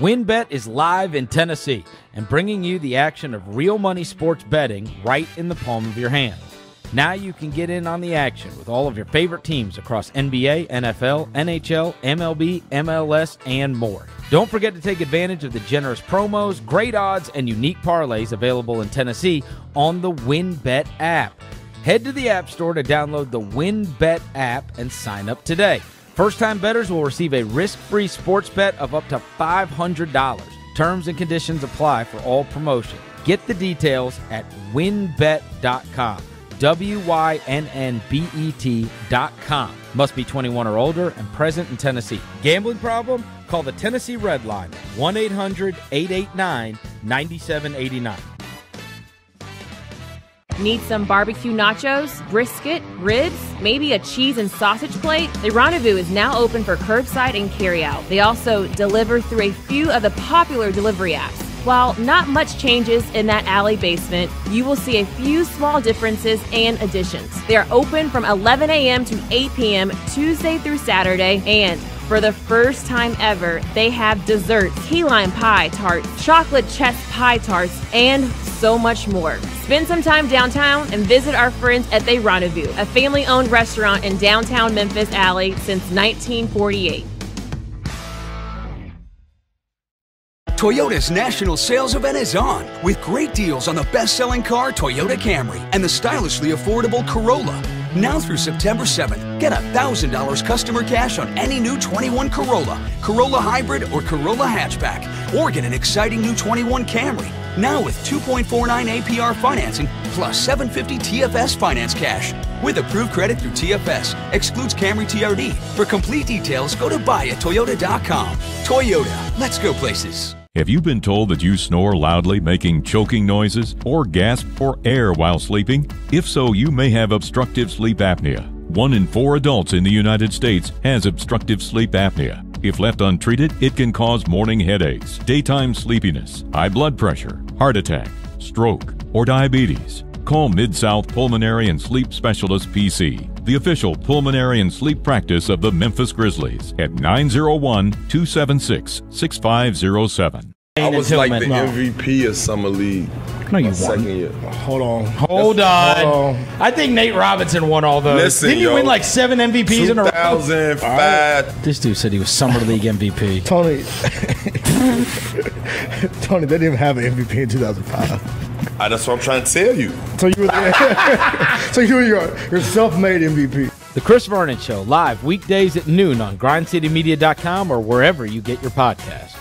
WynnBET is live in Tennessee and bringing you the action of real money sports betting right in the palm of your hand. Now you can get in on the action with all of your favorite teams across NBA, NFL, NHL, MLB, MLS, and more. Don't forget to take advantage of the generous promos, great odds, and unique parlays available in Tennessee on the WynnBET app. Head to the App Store to download the WynnBET app and sign up today. First-time bettors will receive a risk-free sports bet of up to $500. Terms and conditions apply for all promotion. Get the details at WynnBET.com. WynnBET.com. Must be 21 or older and present in Tennessee. Gambling problem? Call the Tennessee Red Line, 1-800-889-9789. Need some barbecue nachos, brisket, ribs, maybe a cheese and sausage plate? The Rendezvous is now open for curbside and carryout. They also deliver through a few of the popular delivery apps. While not much changes in that alley basement, you will see a few small differences and additions. They are open from 11 a.m. to 8 p.m. Tuesday through Saturday, and for the first time ever, they have desserts, key lime pie tarts, chocolate chess pie tarts, and so much more. Spend some time downtown and visit our friends at The Rendezvous, a family-owned restaurant in downtown Memphis Alley since 1948. Toyota's national sales event is on, with great deals on the best-selling car Toyota Camry and the stylishly affordable Corolla. Now through September 7th, get $1,000 customer cash on any new 21 Corolla, Corolla Hybrid, or Corolla Hatchback, or get an exciting new 21 Camry, now with 2.49 APR financing plus 750 TFS finance cash. With approved credit through TFS, excludes Camry TRD. For complete details, go to buyatoyota.com. Toyota, let's go places. Have you been told that you snore loudly, making choking noises or gasp for air while sleeping? If so, you may have obstructive sleep apnea. 1 in 4 adults in the United States has obstructive sleep apnea. If left untreated, it can cause morning headaches, daytime sleepiness, high blood pressure, heart attack, stroke, or diabetes. Call Mid South Pulmonary and Sleep Specialist PC, the official pulmonary and sleep practice of the Memphis Grizzlies, at 901-276-6507. I was like the MVP of Summer League. No, you won. Hold on. I think Nate Robinson won all those. Didn't you win like 7 MVPs in a row? 2005. Right. This dude said he was Summer League MVP. Tony, they didn't even have an MVP in 2005. That's what I'm trying to tell you. So you were there. So you were your self-made MVP. The Chris Vernon Show, live weekdays at noon on grindcitymedia.com or wherever you get your podcast.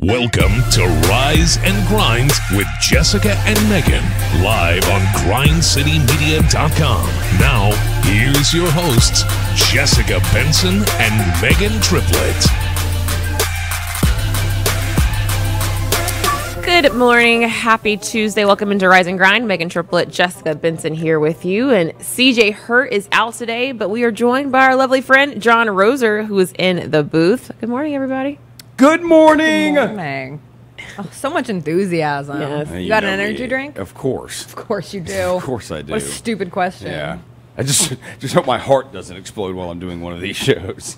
Welcome to Rise and Grind with Jessica and Megan, live on GrindCityMedia.com. Now, here's your hosts, Jessica Benson and Megan Triplett. Good morning. Happy Tuesday. Welcome into Rise and Grind. Megan Triplett, Jessica Benson here with you. And CJ Hurt is out today, but we are joined by our lovely friend, John Roser, who is in the booth. Good morning, everybody. Good morning. Good morning. Oh, so much enthusiasm. Yes. You got an energy drink? Of course. Of course you do. Of course I do. What a stupid question. Yeah. I just hope my heart doesn't explode while I'm doing one of these shows.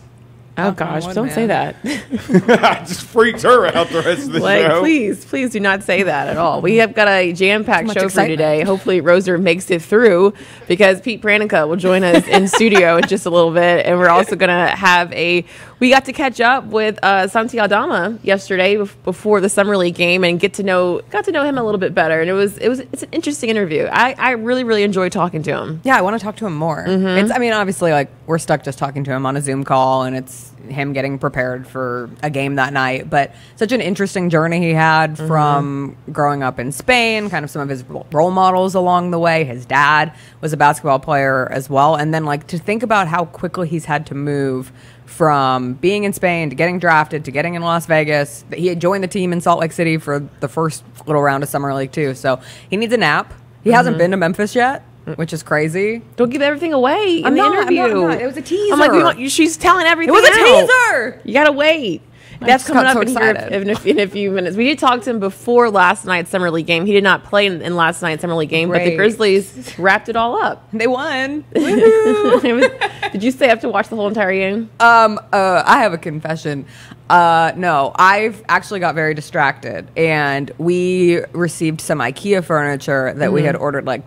Oh gosh, don't say that. I just freaked her out the rest of the show. Please, please do not say that at all. We have got a jam-packed show for you today. Hopefully Roser makes it through because Pete Pranica will join us in studio in just a little bit. And we're also going to have a... We got to catch up with Santi Aldama yesterday before the Summer League game and got to know him a little bit better. And it's an interesting interview. I really, really enjoy talking to him. Yeah, I want to talk to him more. Mm-hmm. I mean, obviously, like, we're stuck just talking to him on a Zoom call, and it's him getting prepared for a game that night, but such an interesting journey he had from growing up in Spain, kind of some of his role models along the way. His dad was a basketball player as well. And then, like, to think about how quickly he's had to move from being in Spain to getting drafted to getting in Las Vegas. He had joined the team in Salt Lake City for the first little round of Summer League too. So he needs a nap. He hasn't been to Memphis yet. which is crazy. Don't give everything away in the interview. I'm not. It was a teaser. I'm like, she's telling everything. It was a teaser. You gotta wait. That's coming up in a few minutes. We did talk to him before last night's Summer League game. He did not play in last night's Summer League game, but the Grizzlies wrapped it all up. They won. Did you stay up to watch the whole entire game? I have a confession. No, I've actually got very distracted, and we received some Ikea furniture that we had ordered like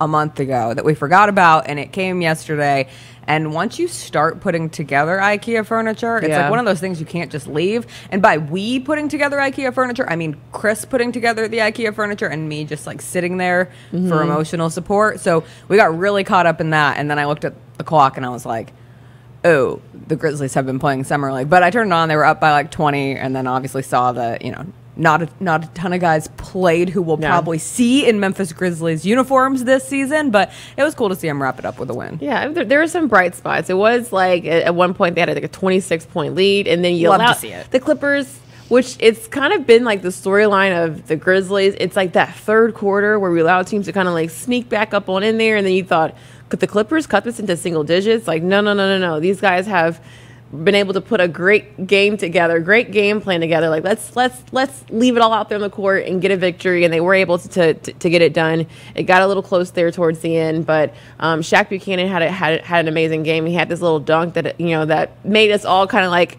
a month ago that we forgot about, and it came yesterday. And once you start putting together IKEA furniture, it's like one of those things you can't just leave. And by we putting together IKEA furniture, I mean Chris putting together the IKEA furniture and me just like sitting there for emotional support. So we got really caught up in that. And then I looked at the clock and I was like, oh, the Grizzlies have been playing Summer League. But I turned it on. They were up by like 20, and then obviously saw the, you know, not a ton of guys played who we'll probably see in Memphis Grizzlies uniforms this season, but it was cool to see them wrap it up with a win. Yeah, there were some bright spots. It was like at one point they had like a 26-point lead, and then you allowed the Clippers, which it's kind of been like the storyline of the Grizzlies. It's like that third quarter where we allow teams to kind of like sneak back up on in there, and then you thought, could the Clippers cut this into single digits? Like, no. These guys have been able to put a great game together, great game plan together. Like, let's leave it all out there on the court and get a victory. And they were able to get it done. It got a little close there towards the end, but Shaq Buchanan had an amazing game. He had this little dunk that that made us all kind of like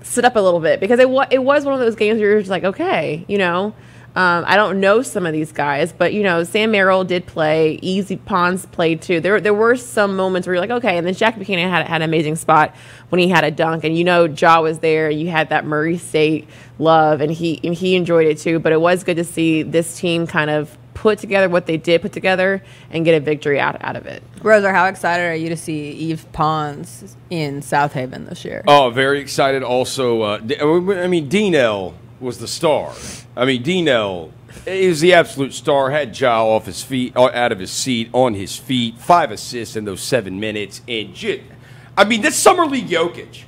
sit up a little bit, because it was one of those games where you're just like, okay, I don't know some of these guys, but Sam Merrill did play. Yves Pons played too. There were some moments where you're like, okay, and then Shaq Buchanan had an amazing spot when he had a dunk, and Ja was there. You had that Murray State love, and he enjoyed it too. But it was good to see this team kind of put together what they did put together and get a victory out of it. Rosa, how excited are you to see Yves Pons in South Haven this year? Oh, very excited. Also, I mean, Dino was the star. I mean, Dino is the absolute star. Had Ja off his feet, out of his seat, on his feet. 5 assists in those 7 minutes, and I mean, that's Summer League Jokic.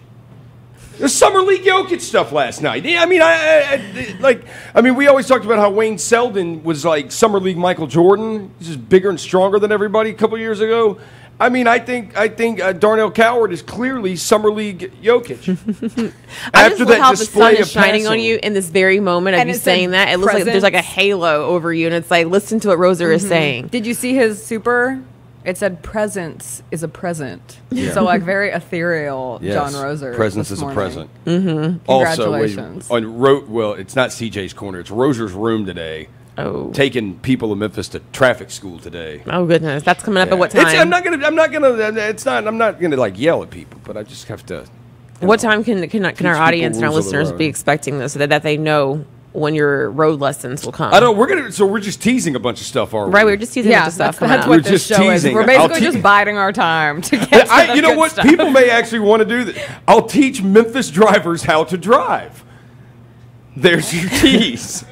The Summer League Jokic stuff last night. I mean, I mean, we always talked about how Wayne Selden was like Summer League Michael Jordan. He's just bigger and stronger than everybody a couple years ago. I mean, I think Darnell Cowart is clearly Summer League Jokic. After that display of shining on you in this very moment of you saying that, it looks like there's like a halo over you, and it's like, listen to what Rosa is saying. Did you see his super? It said presence is a present. Yeah. So like very ethereal, John Roser. Presence is a present. Congratulations. Also, well, it's not CJ's corner. It's Roser's room today. Oh. Taking people in Memphis to traffic school today. Oh goodness, that's coming up at what time? I'm not gonna like yell at people, but I just have to. What time can our audience and our listeners be expecting this, so that they know when your road lessons will come? I don't. We're just teasing a bunch of stuff, aren't we? Right, we're just teasing a bunch of stuff. That's what this show is. We're basically just biding our time to get. You know what? People may actually want to do this. I'll teach Memphis drivers how to drive. There's your tease.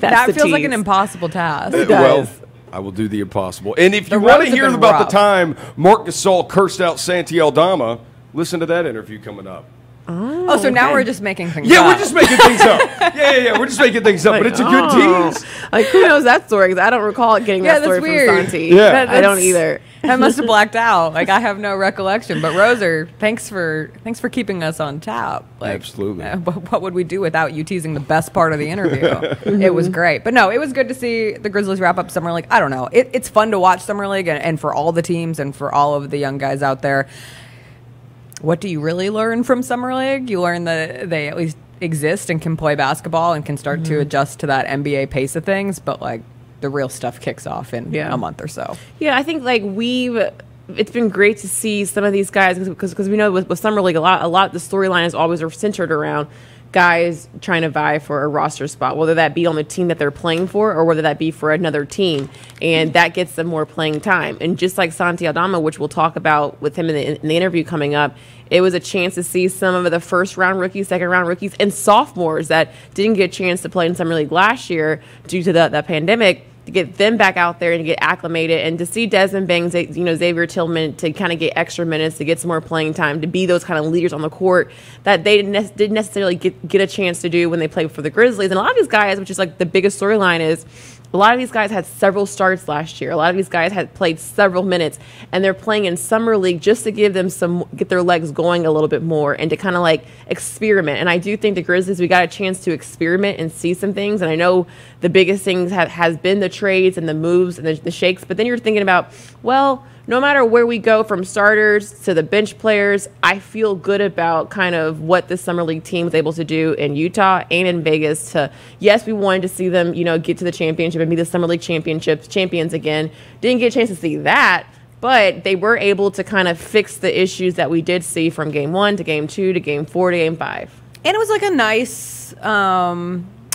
That feels like an impossible task. Well, I will do the impossible. And if you want to hear about the time Mark Gasol cursed out Santi Aldama, listen to that interview coming up. Oh, so now we're just making things up. Yeah, we're just making things up. Yeah. We're just making things up, but it's a good tease. Like, who knows that story? Because I don't recall getting that story from Santi. Yeah, I don't either. I must have blacked out. Like, I have no recollection. But Roser, thanks for keeping us on tap. Like, absolutely. What would we do without you teasing the best part of the interview? It was great. But no, it was good to see the Grizzlies wrap up Summer League. I don't know. It's fun to watch Summer League, and for all the teams and for all of the young guys out there. What do you really learn from Summer League? You learn that they at least exist and can play basketball and can start to adjust to that NBA pace of things. But like, the real stuff kicks off in a month or so. Yeah, I think like it's been great to see some of these guys, because we know with Summer League a lot the storyline is always centered around guys trying to vie for a roster spot, whether that be on the team that they're playing for or whether that be for another team, and that gets them more playing time. And just like Santi Aldama, which we'll talk about with him in the interview coming up, it was a chance to see some of the first-round rookies, second-round rookies, and sophomores that didn't get a chance to play in Summer League last year due to the pandemic, to get them back out there and get acclimated, and to see Desmond Bane, Xavier Tillman, to kind of get extra minutes, to get some more playing time, to be those kind of leaders on the court that they didn't necessarily get a chance to do when they played for the Grizzlies. And a lot of these guys, which is like the biggest storyline, is A lot of these guys had several starts last year. A lot of these guys had played several minutes, and they're playing in summer league just to give them some, get their legs going a little bit more and to kind of like experiment. And I do think the Grizzlies, we got a chance to experiment and see some things. And I know the biggest things has been the trades and the moves and the shakes, but then you're thinking about, well, no matter where we go from starters to the bench players, I feel good about kind of what the summer league team was able to do in Utah and in Vegas. To yes, we wanted to see them, you know, get to the championship and be the summer league champions again. Didn't get a chance to see that, but they were able to kind of fix the issues that we did see from game 1 to game 2 to game 4 to game 5. And it was like a nice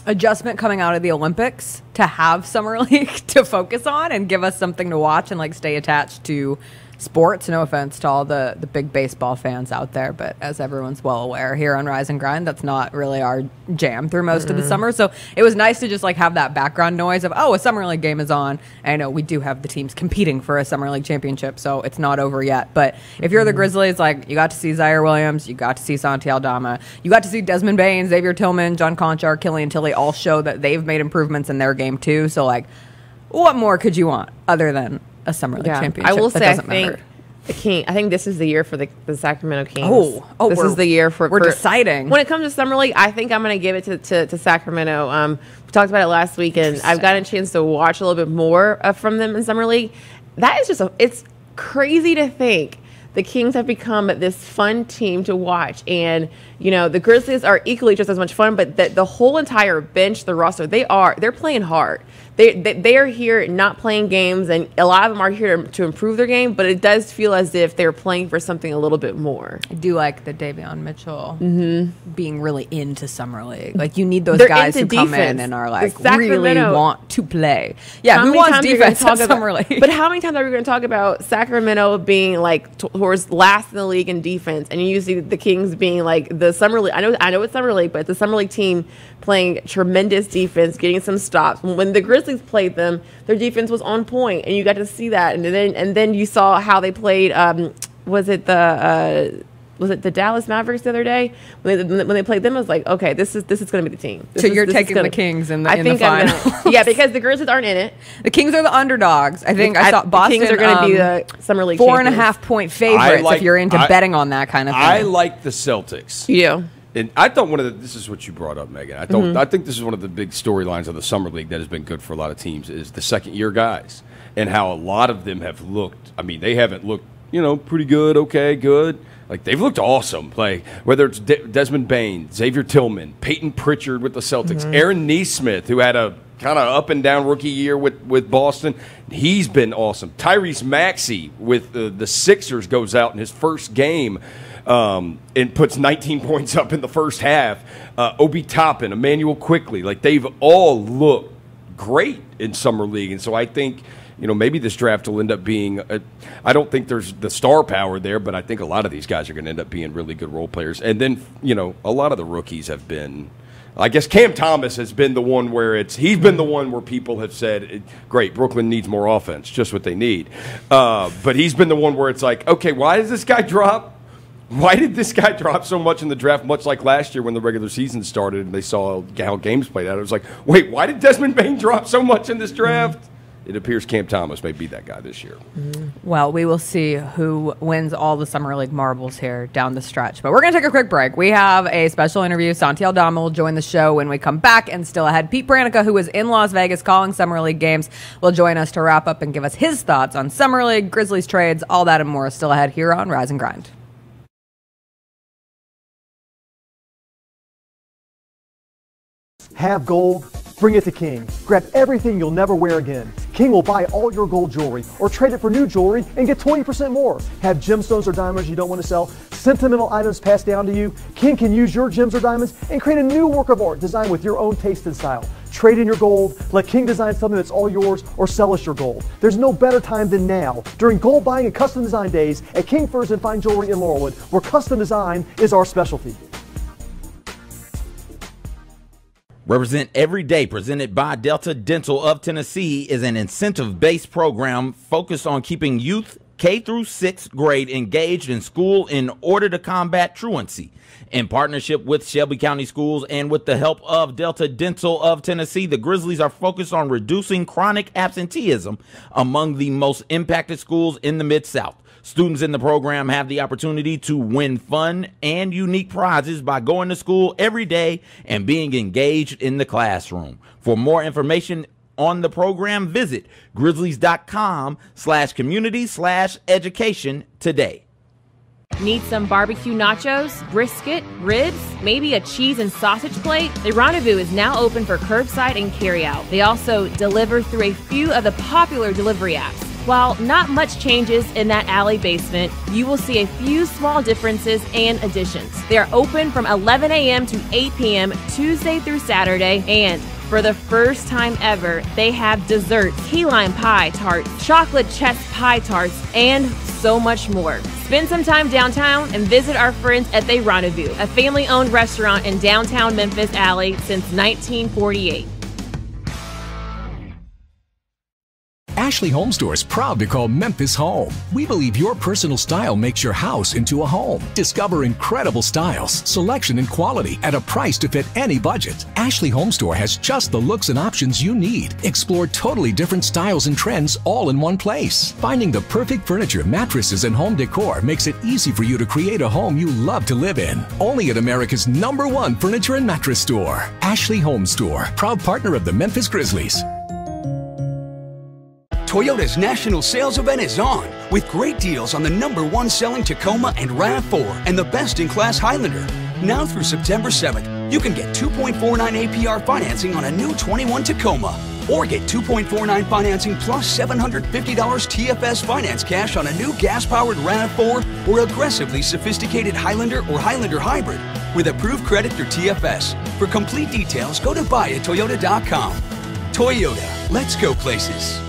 adjustment coming out of the Olympics to have summer league to focus on and give us something to watch and like stay attached to sports. No offense to all the big baseball fans out there, but as everyone's well aware here on Rise and Grind, that's not really our jam through most of the summer. So it was nice to just like have that background noise of, oh, a summer league game is on. I know we do have the teams competing for a summer league championship, so it's not over yet. But if you're the Grizzlies, like you got to see Ziaire Williams, you got to see Santi Aldama, you got to see Desmond Bane, Xavier Tillman, John Konchar, Killian Tillie all show that they've made improvements in their game too. So like, what more could you want other than a summer league championship? I will say, I think the King, I think this is the year for the Sacramento Kings. Oh, this is the year for. We're deciding when it comes to summer league. I think I'm going to give it to Sacramento. We talked about it last week, and I've gotten a chance to watch a little bit more from them in summer league. That is just it's crazy to think. The Kings have become this fun team to watch. And, you know, the Grizzlies are equally just as much fun, but the whole entire bench, the roster, they're playing hard. They are here not playing games, and a lot of them are here to improve their game, but it does feel as if they're playing for something a little bit more. I do like the Davion Mitchell being really into summer league. Like, you need those guys who come in and are like, really want to play. Yeah, who wants defense in summer league? But how many times are we going to talk about Sacramento being like last in the league in defense, and you see the Kings being like the summer league? I know it's summer league, but the summer league team playing tremendous defense, getting some stops. When the Grizzlies played them, their defense was on point, and you got to see that. And then you saw how they played. Was it the Dallas Mavericks the other day when they played them? I was like, okay, this is going to be the team. So you're taking the Kings in the finals, yeah, because the Grizzlies aren't in it. The Kings are the underdogs. I think I thought Boston. The Kings are going to be the summer league 4.5 point favorites. If you're into betting on that kind of thing, I like the Celtics. Yeah. And I thought this is what you brought up, Megan. I think this is one of the big storylines of the summer league that has been good for a lot of teams is the second-year guys and how a lot of them have looked. I mean, they haven't looked, you know, pretty good, okay, good. Like, they've looked awesome. Like, whether it's Desmond Bane, Xavier Tillman, Peyton Pritchard with the Celtics, Aaron Nesmith, who had a kind of up-and-down rookie year with Boston. He's been awesome. Tyrese Maxey with the Sixers goes out in his first game and puts 19 points up in the first half. Obi Toppin, Emmanuel Quickley, like they've all looked great in summer league, and so I think maybe this draft will end up being. I don't think there's the star power there, but I think a lot of these guys are going to end up being really good role players. And then a lot of the rookies have been. I guess Cam Thomas has been the one where he's been the one where people have said, great, Brooklyn needs more offense, just what they need. But he's been the one where it's like, okay, why does this guy drop? Why did this guy drop so much in the draft, much like last year when the regular season started and they saw how games played out? It was like, wait, why did Desmond Bane drop so much in this draft? It appears Cam Thomas may be that guy this year. Well, we will see who wins all the summer league marbles here down the stretch. But we're going to take a quick break. We have a special interview. Santi Aldama will join the show when we come back. And still ahead, Pete Pranica, who is in Las Vegas calling summer league games, will join us to wrap up and give us his thoughts on summer league, Grizzlies trades, all that and more. Still ahead here on Rise and Grind. Have gold. Bring it to King. Grab everything you'll never wear again. King will buy all your gold jewelry or trade it for new jewelry and get 20% more. Have gemstones or diamonds you don't want to sell? Sentimental items passed down to you? King can use your gems or diamonds and create a new work of art designed with your own taste and style. Trade in your gold, let King design something that's all yours, or sell us your gold. There's no better time than now during gold buying and custom design days at King Furs and Fine Jewelry in Laurelwood, where custom design is our specialty. Represent Every Day, presented by Delta Dental of Tennessee, is an incentive-based program focused on keeping youth K through 6th grade engaged in school in order to combat truancy. In partnership with Shelby County Schools and with the help of Delta Dental of Tennessee, the Grizzlies are focused on reducing chronic absenteeism among the most impacted schools in the Mid-South. Students in the program have the opportunity to win fun and unique prizes by going to school every day and being engaged in the classroom. For more information on the program, visit grizzlies.com/community/education today. Need some barbecue nachos, brisket, ribs, maybe a cheese and sausage plate? The Rendezvous is now open for curbside and carryout. They also deliver through a few of the popular delivery apps. While not much changes in that alley basement, you will see a few small differences and additions. They are open from 11 a.m. to 8 p.m. Tuesday through Saturday, and for the first time ever, they have desserts, key lime pie tarts, chocolate chess pie tarts, and so much more. Spend some time downtown and visit our friends at The Rendezvous, a family-owned restaurant in downtown Memphis Alley since 1948. Ashley Home Store is proud to call Memphis home. We believe your personal style makes your house into a home. Discover incredible styles, selection, and quality at a price to fit any budget. Ashley Home Store has just the looks and options you need. Explore totally different styles and trends all in one place. Finding the perfect furniture, mattresses, and home decor makes it easy for you to create a home you love to live in. Only at America's #1 furniture and mattress store. Ashley Home Store, proud partner of the Memphis Grizzlies. Toyota's national sales event is on, with great deals on the #1 selling Tacoma and RAV4 and the best-in-class Highlander. Now through September 7th, you can get 2.49 APR financing on a new 21 Tacoma, or get 2.49 financing plus $750 TFS finance cash on a new gas-powered RAV4 or aggressively sophisticated Highlander or Highlander Hybrid with approved credit through TFS. For complete details, go to buyatoyota.com. Toyota, let's go places.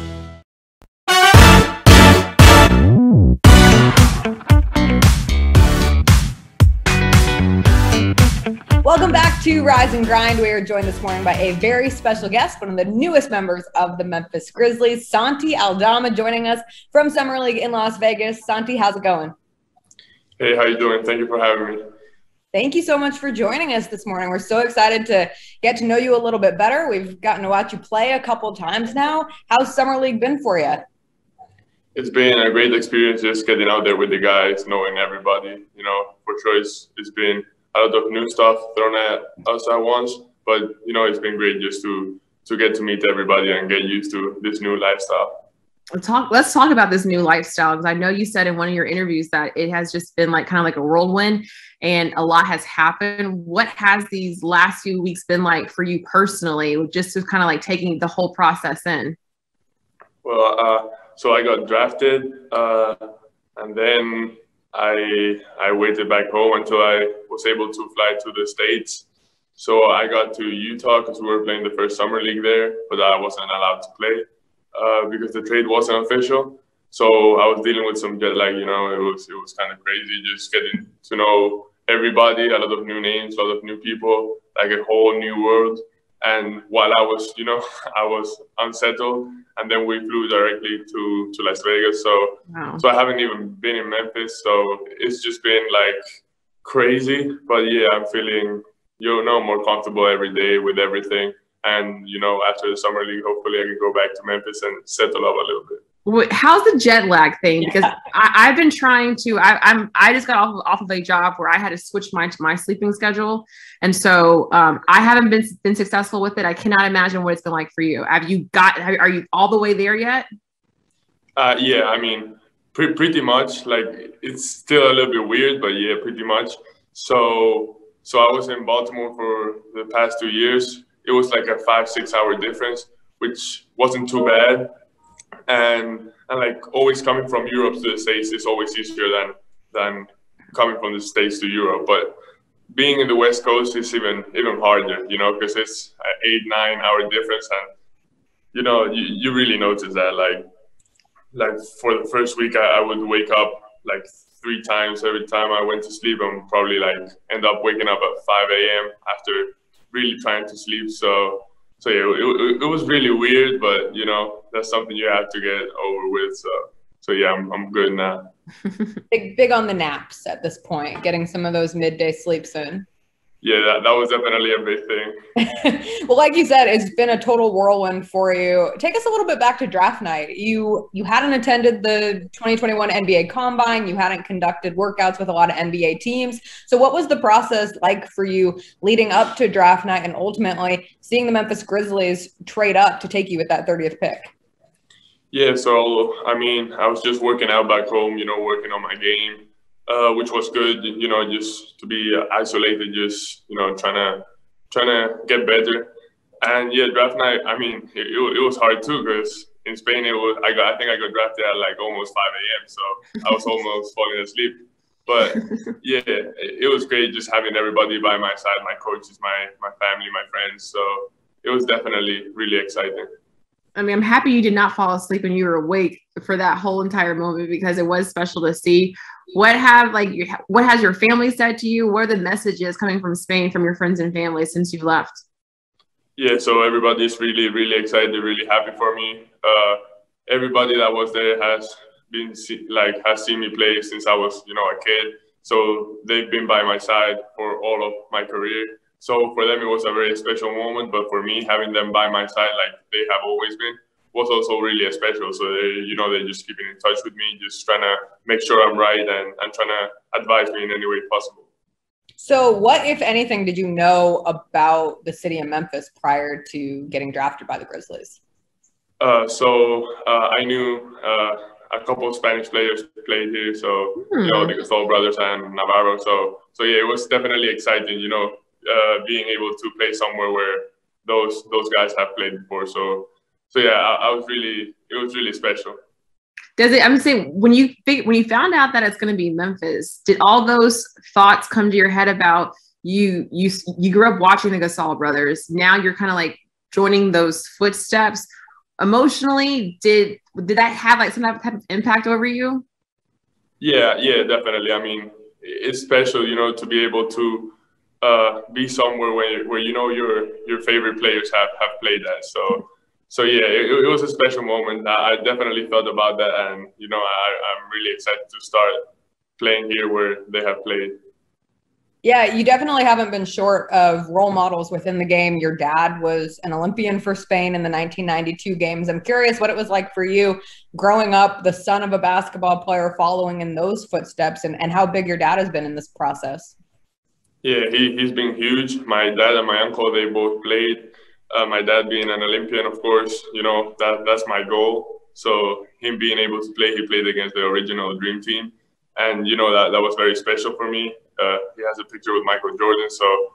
Welcome back to Rise and Grind. We are joined this morning by a very special guest, one of the newest members of the Memphis Grizzlies, Santi Aldama, joining us from Summer League in Las Vegas. Santi, how's it going? Hey, how you doing? Thank you for having me. Thank you so much for joining us this morning. We're so excited to get to know you a little bit better. We've gotten to watch you play a couple times now. How's Summer League been for you? It's been a great experience just getting out there with the guys, knowing everybody. You know, for sure it's been a lot of new stuff thrown at us at once, but you know, it's been great just to get to meet everybody and get used to this new lifestyle. Let's talk about this new lifestyle, because I know you said in one of your interviews that it has just been like kind of like a whirlwind and a lot has happened. What has these last few weeks been like for you personally, just to kind of like taking the whole process in? Well, so I got drafted and then I waited back home until I was able to fly to the States. So I got to Utah because we were playing the first summer league there, but I wasn't allowed to play because the trade wasn't official. So I was dealing with some jet lag, you know, it was kind of crazy just getting to know everybody, a lot of new names, a lot of new people, like a whole new world. And while I was, you know, I was unsettled, and then we flew directly to Las Vegas. So, wow. So I haven't even been in Memphis. So it's just been like crazy, but yeah, I'm feeling, you know, more comfortable every day with everything. And, you know, after the summer league, hopefully I can go back to Memphis and settle up a little bit. How's the jet lag thing? Because yeah. I've been trying to, I just got off of a job where I had to switch my sleeping schedule. And so I haven't been successful with it. I cannot imagine what it's been like for you. Are you all the way there yet? Yeah, I mean, pretty much. Like, it's still a little bit weird, but yeah, pretty much. So I was in Baltimore for the past 2 years. It was like a 5-6 hour difference, which wasn't too bad. And like always coming from Europe to the States is always easier than coming from the States to Europe. But being in the West Coast is even harder, you know, because it's an 8-9 hour difference, and you know you really notice that. Like for the first week, I would wake up like 3 times every time I went to sleep, and probably like end up waking up at 5 a.m. after really trying to sleep. So yeah, it was really weird, but you know, that's something you have to get over with. So So yeah, I'm good now. Big on the naps at this point, getting some of those midday sleeps in. Yeah, that was definitely a big thing. Well, like you said, it's been a total whirlwind for you. Take us a little bit back to draft night. You hadn't attended the 2021 NBA Combine. You hadn't conducted workouts with a lot of NBA teams. So what was the process like for you leading up to draft night and ultimately seeing the Memphis Grizzlies trade up to take you with that 30th pick? Yeah, so, I mean, I was just working out back home, you know, working on my game. Which was good, you know, just to be isolated, just, you know, trying to get better. And yeah, draft night, I mean, it was hard too, because in Spain, I think I got drafted at like almost 5 a.m. So I was almost falling asleep. But yeah, it was great just having everybody by my side, my coaches, my family, my friends. So it was definitely really exciting. I mean, I'm happy you did not fall asleep and you were awake for that whole entire moment, because it was special to see. What has your family said to you? What are the messages coming from Spain from your friends and family since you've left? Yeah, so everybody's really, really excited, really happy for me. Everybody that was there has seen me play since I was, you know, a kid. So they've been by my side for all of my career. So for them, it was a very special moment. But for me, having them by my side, like they have always been, was also really special. So they, you know, they're just keeping in touch with me, just trying to make sure I'm right and trying to advise me in any way possible. So what, if anything, did you know about the city of Memphis prior to getting drafted by the Grizzlies? I knew a couple of Spanish players played here. So, you know, the Gasol brothers and Navarro. So yeah, it was definitely exciting, you know, being able to play somewhere where those guys have played before. So yeah, it was really special. Does it? I'm saying, when you found out that it's going to be Memphis, did all those thoughts come to your head about you grew up watching the Gasol brothers? Now you're kind of like joining those footsteps emotionally. Did that have like some type of impact over you? Yeah, definitely. I mean, it's special, you know, to be able to be somewhere where you know your favorite players have played at. So yeah, it was a special moment. I definitely felt about that, and you know, I'm really excited to start playing here where they have played. Yeah, you definitely haven't been short of role models within the game. Your dad was an Olympian for Spain in the 1992 games. I'm curious what it was like for you growing up, the son of a basketball player, following in those footsteps, and how big your dad has been in this process. Yeah, he's been huge. My dad and my uncle, they both played. My dad being an Olympian, of course, you know, that's my goal. So him being able to play, he played against the original Dream Team. And, you know, that was very special for me. He has a picture with Michael Jordan. So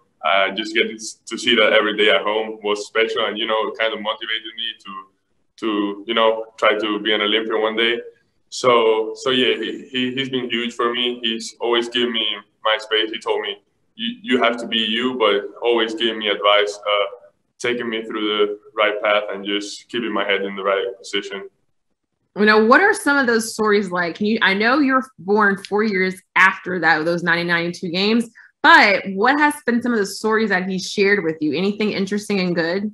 just getting to see that every day at home was special. And, you know, it kind of motivated me to you know, try to be an Olympian one day. So yeah, he's been huge for me. He's always given me my space. He told me, you have to be you, but always giving me advice. Taking me through the right path and just keeping my head in the right position. You know, what are some of those stories like? I know you're born 4 years after that, those 1992 games, but what has been some of the stories that he shared with you? Anything interesting and good?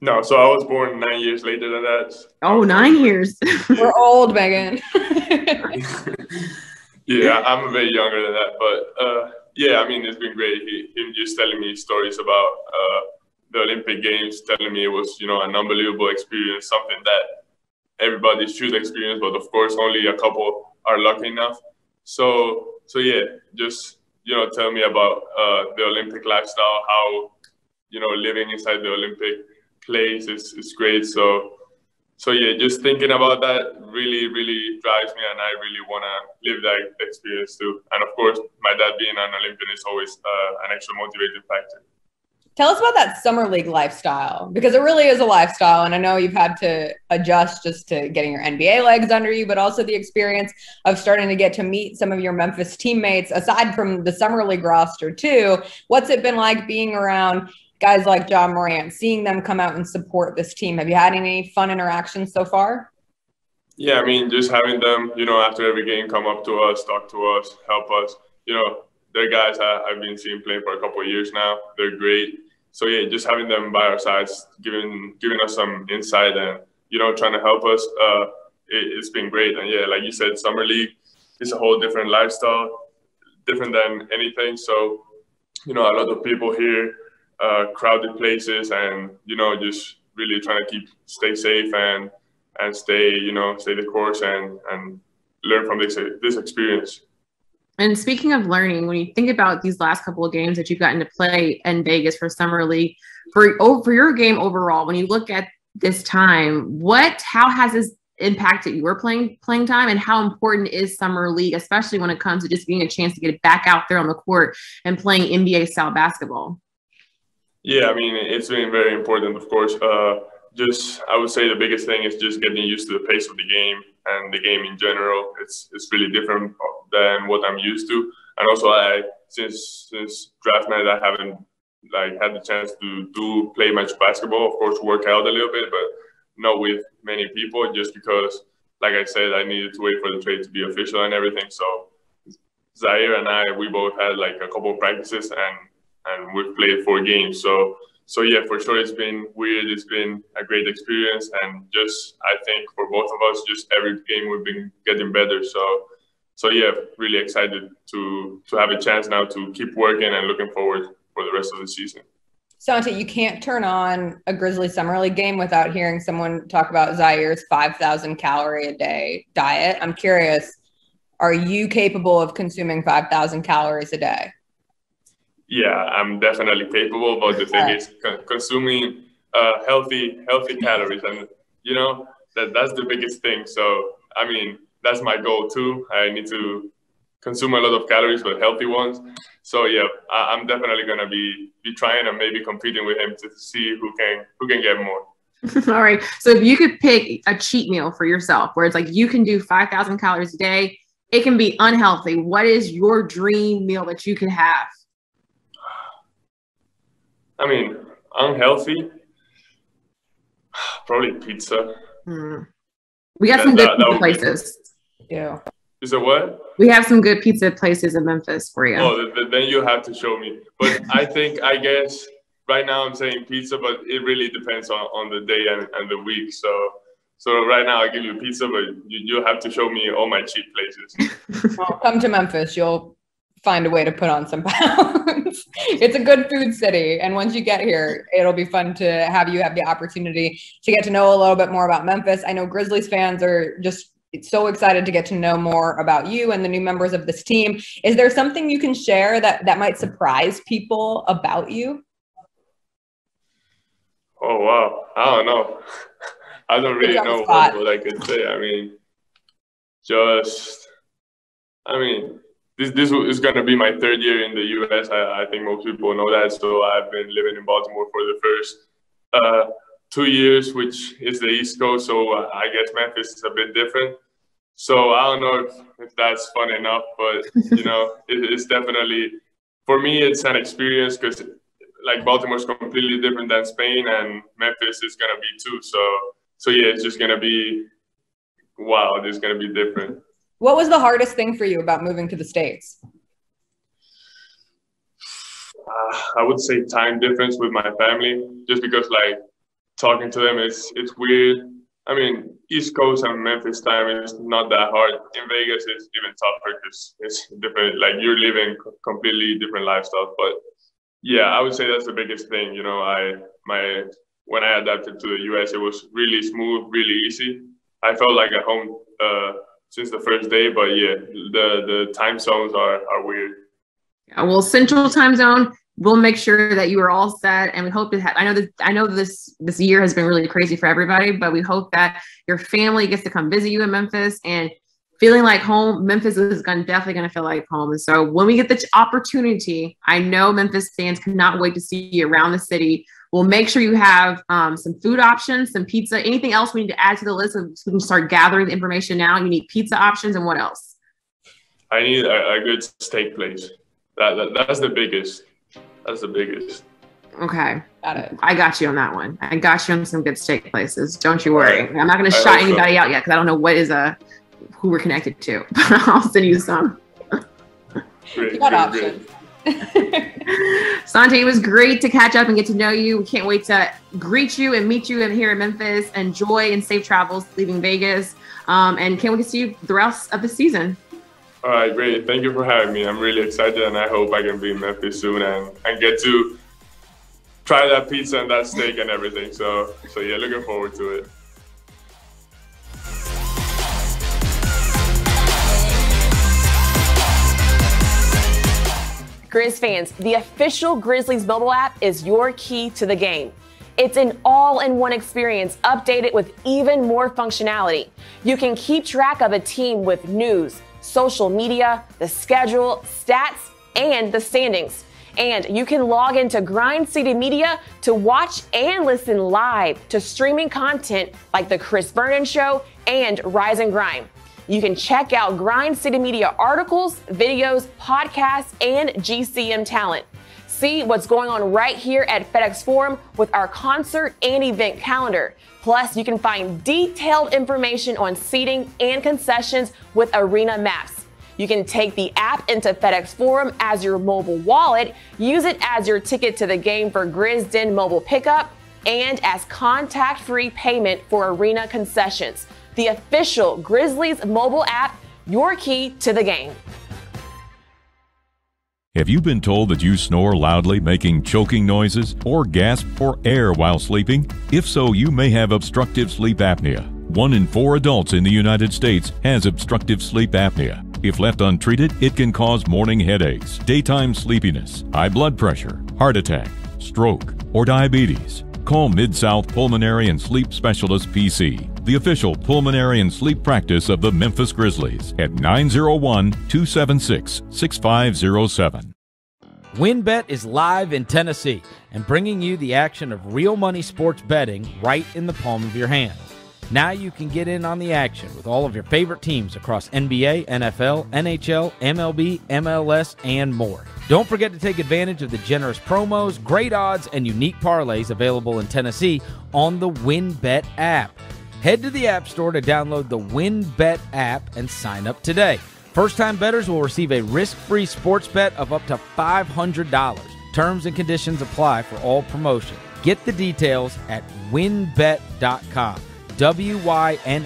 No, so I was born 9 years later than that. Oh, 9 years. We're old, Megan. Yeah, I'm a bit younger than that, but yeah, I mean, it's been great. Him just telling me stories about the Olympic Games, telling me it was, you know, an unbelievable experience, something that everybody should experience, but of course only a couple are lucky enough. So yeah, just, you know, tell me about the Olympic lifestyle, how, you know, living inside the Olympic place is great. So yeah, just thinking about that really, really drives me, and I really want to live that experience too. And of course, my dad being an Olympian is always an extra motivating factor. Tell us about that summer league lifestyle, because it really is a lifestyle. And I know you've had to adjust just to getting your NBA legs under you, but also the experience of starting to get to meet some of your Memphis teammates, aside from the summer league roster too. What's it been like being around guys like Ja Morant, seeing them come out and support this team? Have you had any fun interactions so far? Yeah, I mean, just having them, you know, after every game come up to us, talk to us, help us. You know, they're guys I've been seeing play for a couple of years now. They're great. So yeah, just having them by our sides, giving us some insight and, you know, trying to help us it's been great. And yeah, like you said, summer league is a whole different lifestyle, different than anything. So, you know, a lot of people here, crowded places, and, you know, just really trying to stay safe and stay, you know, stay the course and learn from this experience. And speaking of learning, when you think about these last couple of games that you've gotten to play in Vegas for Summer League, for your game overall, when you look at this time, how has this impacted your playing time, and how important is Summer League, especially when it comes to just being a chance to get back out there on the court and playing NBA-style basketball? Yeah, I mean, it's been very important, of course. I would say the biggest thing is just getting used to the pace of the game and the game in general. It's really different than what I'm used to. And also, since draft night, I haven't had the chance to play much basketball. Of course, work out a little bit, but not with many people, just because, like I said, I needed to wait for the trade to be official and everything. So Ziaire and I, we both had a couple of practices and we played 4 games. So yeah, for sure, it's been weird. It's been a great experience. And just, I think for both of us, just every game we've been getting better. So yeah, really excited to have a chance now to keep working and looking forward for the rest of the season. Santi, you can't turn on a Grizzly Summer League game without hearing someone talk about Ziaire's 5,000 calorie a day diet. I'm curious, are you capable of consuming 5,000 calories a day? Yeah, I'm definitely capable, but the thing is consuming healthy calories, and you know that's the biggest thing. So I mean, that's my goal too. I need to consume a lot of calories, but healthy ones. So yeah, I'm definitely gonna be trying and maybe competing with him to see who can get more. All right. So if you could pick a cheat meal for yourself, where it's you can do 5,000 calories a day, it can be unhealthy. What is your dream meal that you could have? I mean, unhealthy, probably pizza. We got some good pizza places. Yeah. Is it what? We have some good pizza places in Memphis for you. Oh, then you have to show me. But I guess right now I'm saying pizza, but it really depends on the day and the week. So right now I give you pizza, but you have to show me all my cheap places. Well, come to Memphis. You'll find a way to put on some pounds. It's a good food city. And once you get here, it'll be fun to have you have the opportunity to get to know a little bit more about Memphis. I know Grizzlies fans are just so excited to get to know more about you and the new members of this team. Is there something you can share that might surprise people about you? Oh, wow. I don't know. I don't really know what I could say. This is going to be my 3rd year in the U.S. I think most people know that. So I've been living in Baltimore for the first 2 years, which is the East Coast. So I guess Memphis is a bit different. So I don't know if that's fun enough, but, you know, it's definitely, for me, it's an experience because, Baltimore's completely different than Spain, and Memphis is going to be too. So yeah, it's just going to be, wow, it's going to be different. What was the hardest thing for you about moving to the States? I would say time difference with my family, just because talking to them, it's weird. I mean, East Coast and Memphis time is not that hard. In Vegas, it's even tougher because it's different. You're living completely different lifestyle. But yeah, I would say that's the biggest thing. You know, when I adapted to the U.S., it was really smooth, really easy. I felt like at home since the first day, but yeah, the time zones are weird. Yeah, well, Central Time Zone, we'll make sure that you are all set, and we hope to have. I know this year has been really crazy for everybody, but we hope that your family gets to come visit you in Memphis and feeling like home. Memphis is definitely gonna feel like home, and so when we get the opportunity, I know Memphis fans cannot wait to see you around the city. We'll make sure you have some food options, some pizza, anything else we need to add to the list so we can start gathering the information now. You need pizza options, and what else? I need a good steak place. That's the biggest. That's the biggest. Okay. Got it. I got you on that one. I got you on some good steak places. Don't you worry. Right. I'm not going to shout anybody out yet because I don't know who we're connected to. But I'll send you some. You got options. Santi, it was great to catch up and get to know you. We can't wait to greet you and meet you here in Memphis. Enjoy and safe travels leaving Vegas. And can't wait to see you the rest of the season. All right, great. Thank you for having me. I'm really excited, and I hope I can be in Memphis soon and get to try that pizza and that steak and everything. So yeah, looking forward to it. Grizz fans, the official Grizzlies mobile app is your key to the game. It's an all-in-one experience updated with even more functionality. You can keep track of a team with news, social media, the schedule, stats, and the standings. And you can log into Grind City Media to watch and listen live to streaming content like The Chris Vernon Show and Rise and Grind. You can check out Grind City Media articles, videos, podcasts, and GCM talent. See what's going on right here at FedEx Forum with our concert and event calendar. Plus, you can find detailed information on seating and concessions with arena maps. You can take the app into FedEx Forum as your mobile wallet, use it as your ticket to the game for Grizz Den mobile pickup, and as contact-free payment for arena concessions. The official Grizzlies mobile app, your key to the game. Have you been told that you snore loudly, making choking noises, or gasp for air while sleeping? If so, you may have obstructive sleep apnea. 1 in 4 adults in the United States has obstructive sleep apnea. If left untreated, it can cause morning headaches, daytime sleepiness, high blood pressure, heart attack, stroke, or diabetes. Call Mid South Pulmonary and Sleep Specialist PC, the official pulmonary and sleep practice of the Memphis Grizzlies, at 901-276-6507. WynnBET is live in Tennessee and bringing you the action of real money sports betting right in the palm of your hand. Now you can get in on the action with all of your favorite teams across NBA, NFL, NHL, MLB, MLS, and more. Don't forget to take advantage of the generous promos, great odds, and unique parlays available in Tennessee on the WynnBET app. Head to the App Store to download the WynnBET app and sign up today. First-time bettors will receive a risk-free sports bet of up to $500. Terms and conditions apply for all promotion. Get the details at WynnBET.com.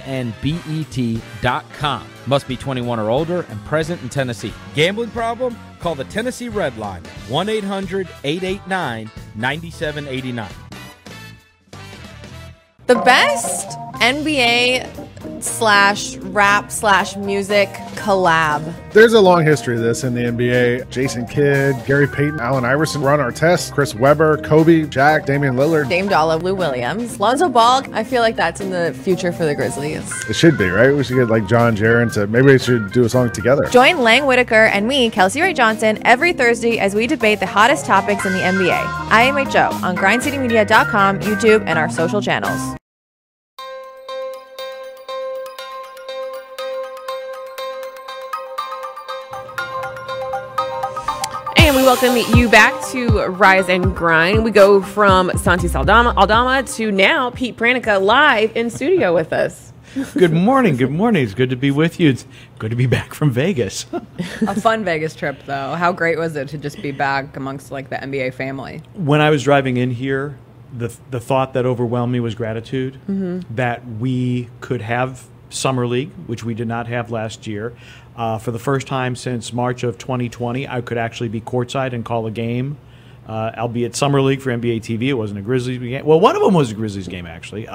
WynnBET.com. Must be 21 or older and present in Tennessee. Gambling problem? Call the Tennessee Red Line, 1-800-889-9789. The best NBA/rap/music collab. There's a long history of this in the NBA. Jason Kidd, Gary Payton, Allen Iverson, Ron Artest, Chris Webber, Kobe, Shaq, Damian Lillard, Dame Dollar, Lou Williams, Lonzo Ball. I feel like that's in the future for the Grizzlies. It should be, right? We should get like John Jaren to, maybe we should do a song together. Join Lang Whitaker and me, Kelsey Ray Johnson, every Thursday as we debate the hottest topics in the NBA. I am Joe on GrindCityMedia.com, YouTube, and our social channels. We welcome you back to Rise and Grind. We go from Santi Aldama to now Pete Pranica live in studio with us. Good morning. Good morning. It's good to be with you. It's good to be back from Vegas. A fun Vegas trip, though. How great was it to just be back amongst like the NBA family? When I was driving in here, the thought that overwhelmed me was gratitude that we could have Summer League, which we did not have last year. For the first time since March of 2020, I could actually be courtside and call a game, albeit Summer League for NBA TV. It wasn't a Grizzlies game. Well, one of them was a Grizzlies game, actually.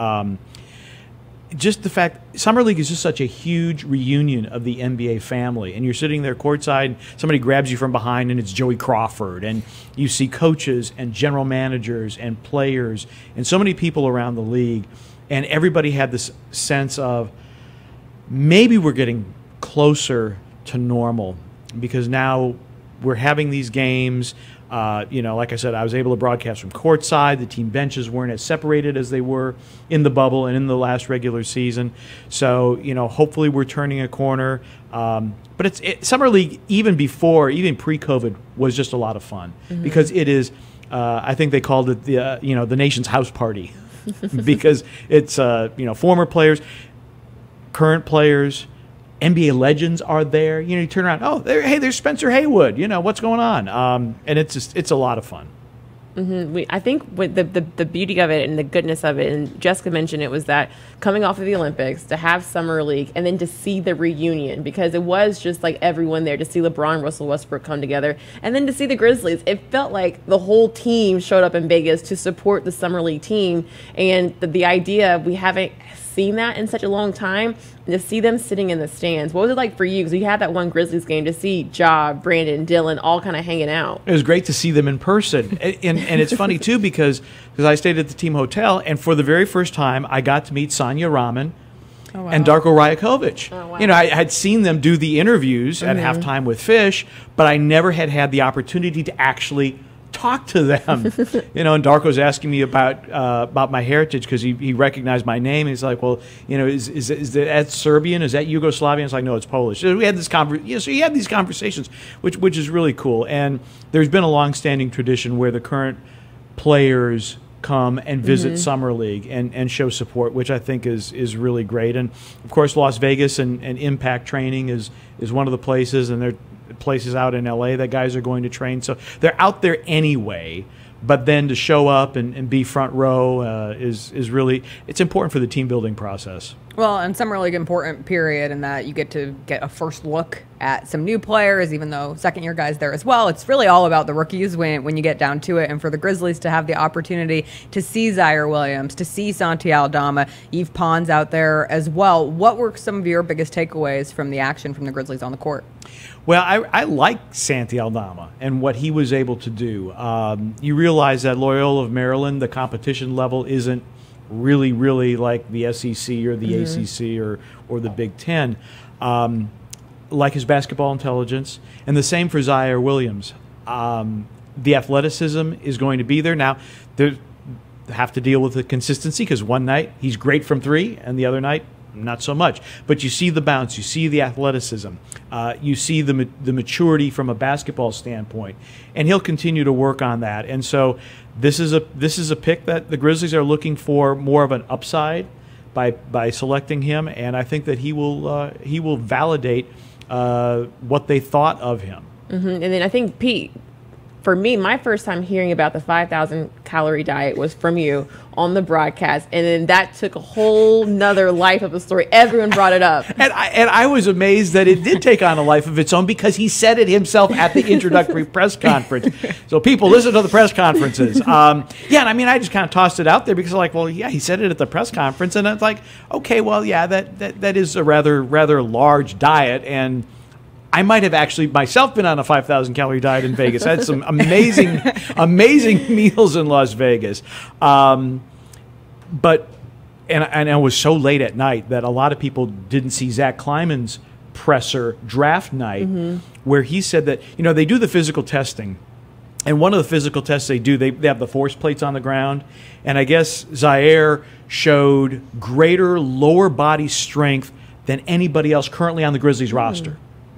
Just the fact, Summer League is just such a huge reunion of the NBA family. And you're sitting there courtside, somebody grabs you from behind, and it's Joey Crawford. And you see coaches and general managers and players and so many people around the league. And everybody had this sense of, maybe we're getting closer to normal because now we're having these games. You know, like I said, I was able to broadcast from courtside. The team benches weren't as separated as they were in the bubble and in the last regular season. So, you know, hopefully we're turning a corner. But Summer League, even pre-COVID, was just a lot of fun because it is, I think they called it the, you know, the nation's house party because it's, you know, former players, current players, NBA legends are there. You know, you turn around, oh, hey, there's Spencer Haywood. You know, what's going on? And it's just, it's a lot of fun. Mm-hmm. I think with the beauty of it and the goodness of it, and Jessica mentioned it, was that coming off of the Olympics, to have Summer League and then to see the reunion, because it was just like everyone there, to see LeBron, Russell Westbrook come together, and then to see the Grizzlies. It felt like the whole team showed up in Vegas to support the Summer League team, and the idea, we haven't seen that in such a long time, and to see them sitting in the stands. What was it like for you? Because you had that one Grizzlies game to see Ja, Brandon, Dylan all kind of hanging out. It was great to see them in person. And it's funny, too, because I stayed at the team hotel, and for the very first time, I got to meet Sonia Rahman. Oh, wow. And Darko Rajaković. Oh, wow. You know, I had seen them do the interviews at halftime with Fish, but I never had the opportunity to actually talk to them. You know, and Darko's asking me about my heritage, because he recognized my name. He's like, well, you know, is that Serbian? Is that Yugoslavian? It's like, no, it's Polish. So we had this so you have these conversations, which is really cool. And there's been a long-standing tradition where the current players come and visit Summer League and show support, which I think is really great. And of course, Las Vegas and Impact Training is one of the places, and they're places out in LA that guys are going to train, so they're out there anyway. But then to show up and be front row is really, it's important for the team building process. Well, and Summer League important, period, in that you get to get a first look at some new players, even though second-year guys there as well. It's really all about the rookies when you get down to it. And for the Grizzlies to have the opportunity to see Ziaire Williams, to see Santi Aldama, Yves Pons out there as well. What were some of your biggest takeaways from the action from the Grizzlies on the court? Well, I like Santi Aldama and what he was able to do. You realize that Loyola of Maryland, the competition level isn't really like the SEC or the ACC or the Big Ten. Like his basketball intelligence, and the same for Ziaire Williams. The athleticism is going to be there. Now, they have to deal with the consistency, because one night he's great from three and the other night not so much. But you see the bounce, you see the athleticism, you see the maturity from a basketball standpoint, and he'll continue to work on that. And so this is a pick that the Grizzlies are looking for more of an upside by selecting him, and I think that he will validate what they thought of him. And then I think, Pete, for me, my first time hearing about the 5,000-calorie diet was from you on the broadcast, and then that took a whole nother life of a story. Everyone brought it up. And I was amazed that it did take on a life of its own, because he said it himself at the introductory press conference. So people, listen to the press conferences. Yeah, and I mean, I just kind of tossed it out there, because like, well, yeah, he said it at the press conference, and it's like, okay, well, yeah, that is a rather large diet, and I might have actually myself been on a 5,000-calorie diet in Vegas. I had some amazing, amazing meals in Las Vegas. And it was so late at night that a lot of people didn't see Zach Kleiman's presser draft night, where he said that, you know, they do the physical testing. And one of the physical tests they do, they have the force plates on the ground. And I guess Ziaire showed greater lower body strength than anybody else currently on the Grizzlies roster.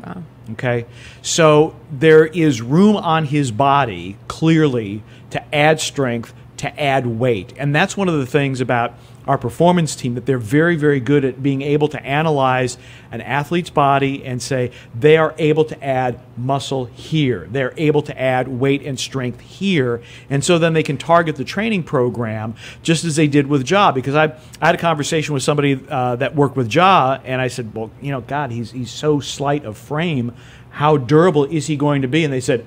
Wow. Okay, so there is room on his body, clearly, to add strength, to add weight. And that's one of the things about our performance team, that they're very, very good at being able to analyze an athlete's body and say they are able to add muscle here. They're able to add weight and strength here. And so then they can target the training program just as they did with Ja. Because I had a conversation with somebody that worked with Ja, and I said, well, you know, God, he's so slight of frame. How durable is he going to be? And they said,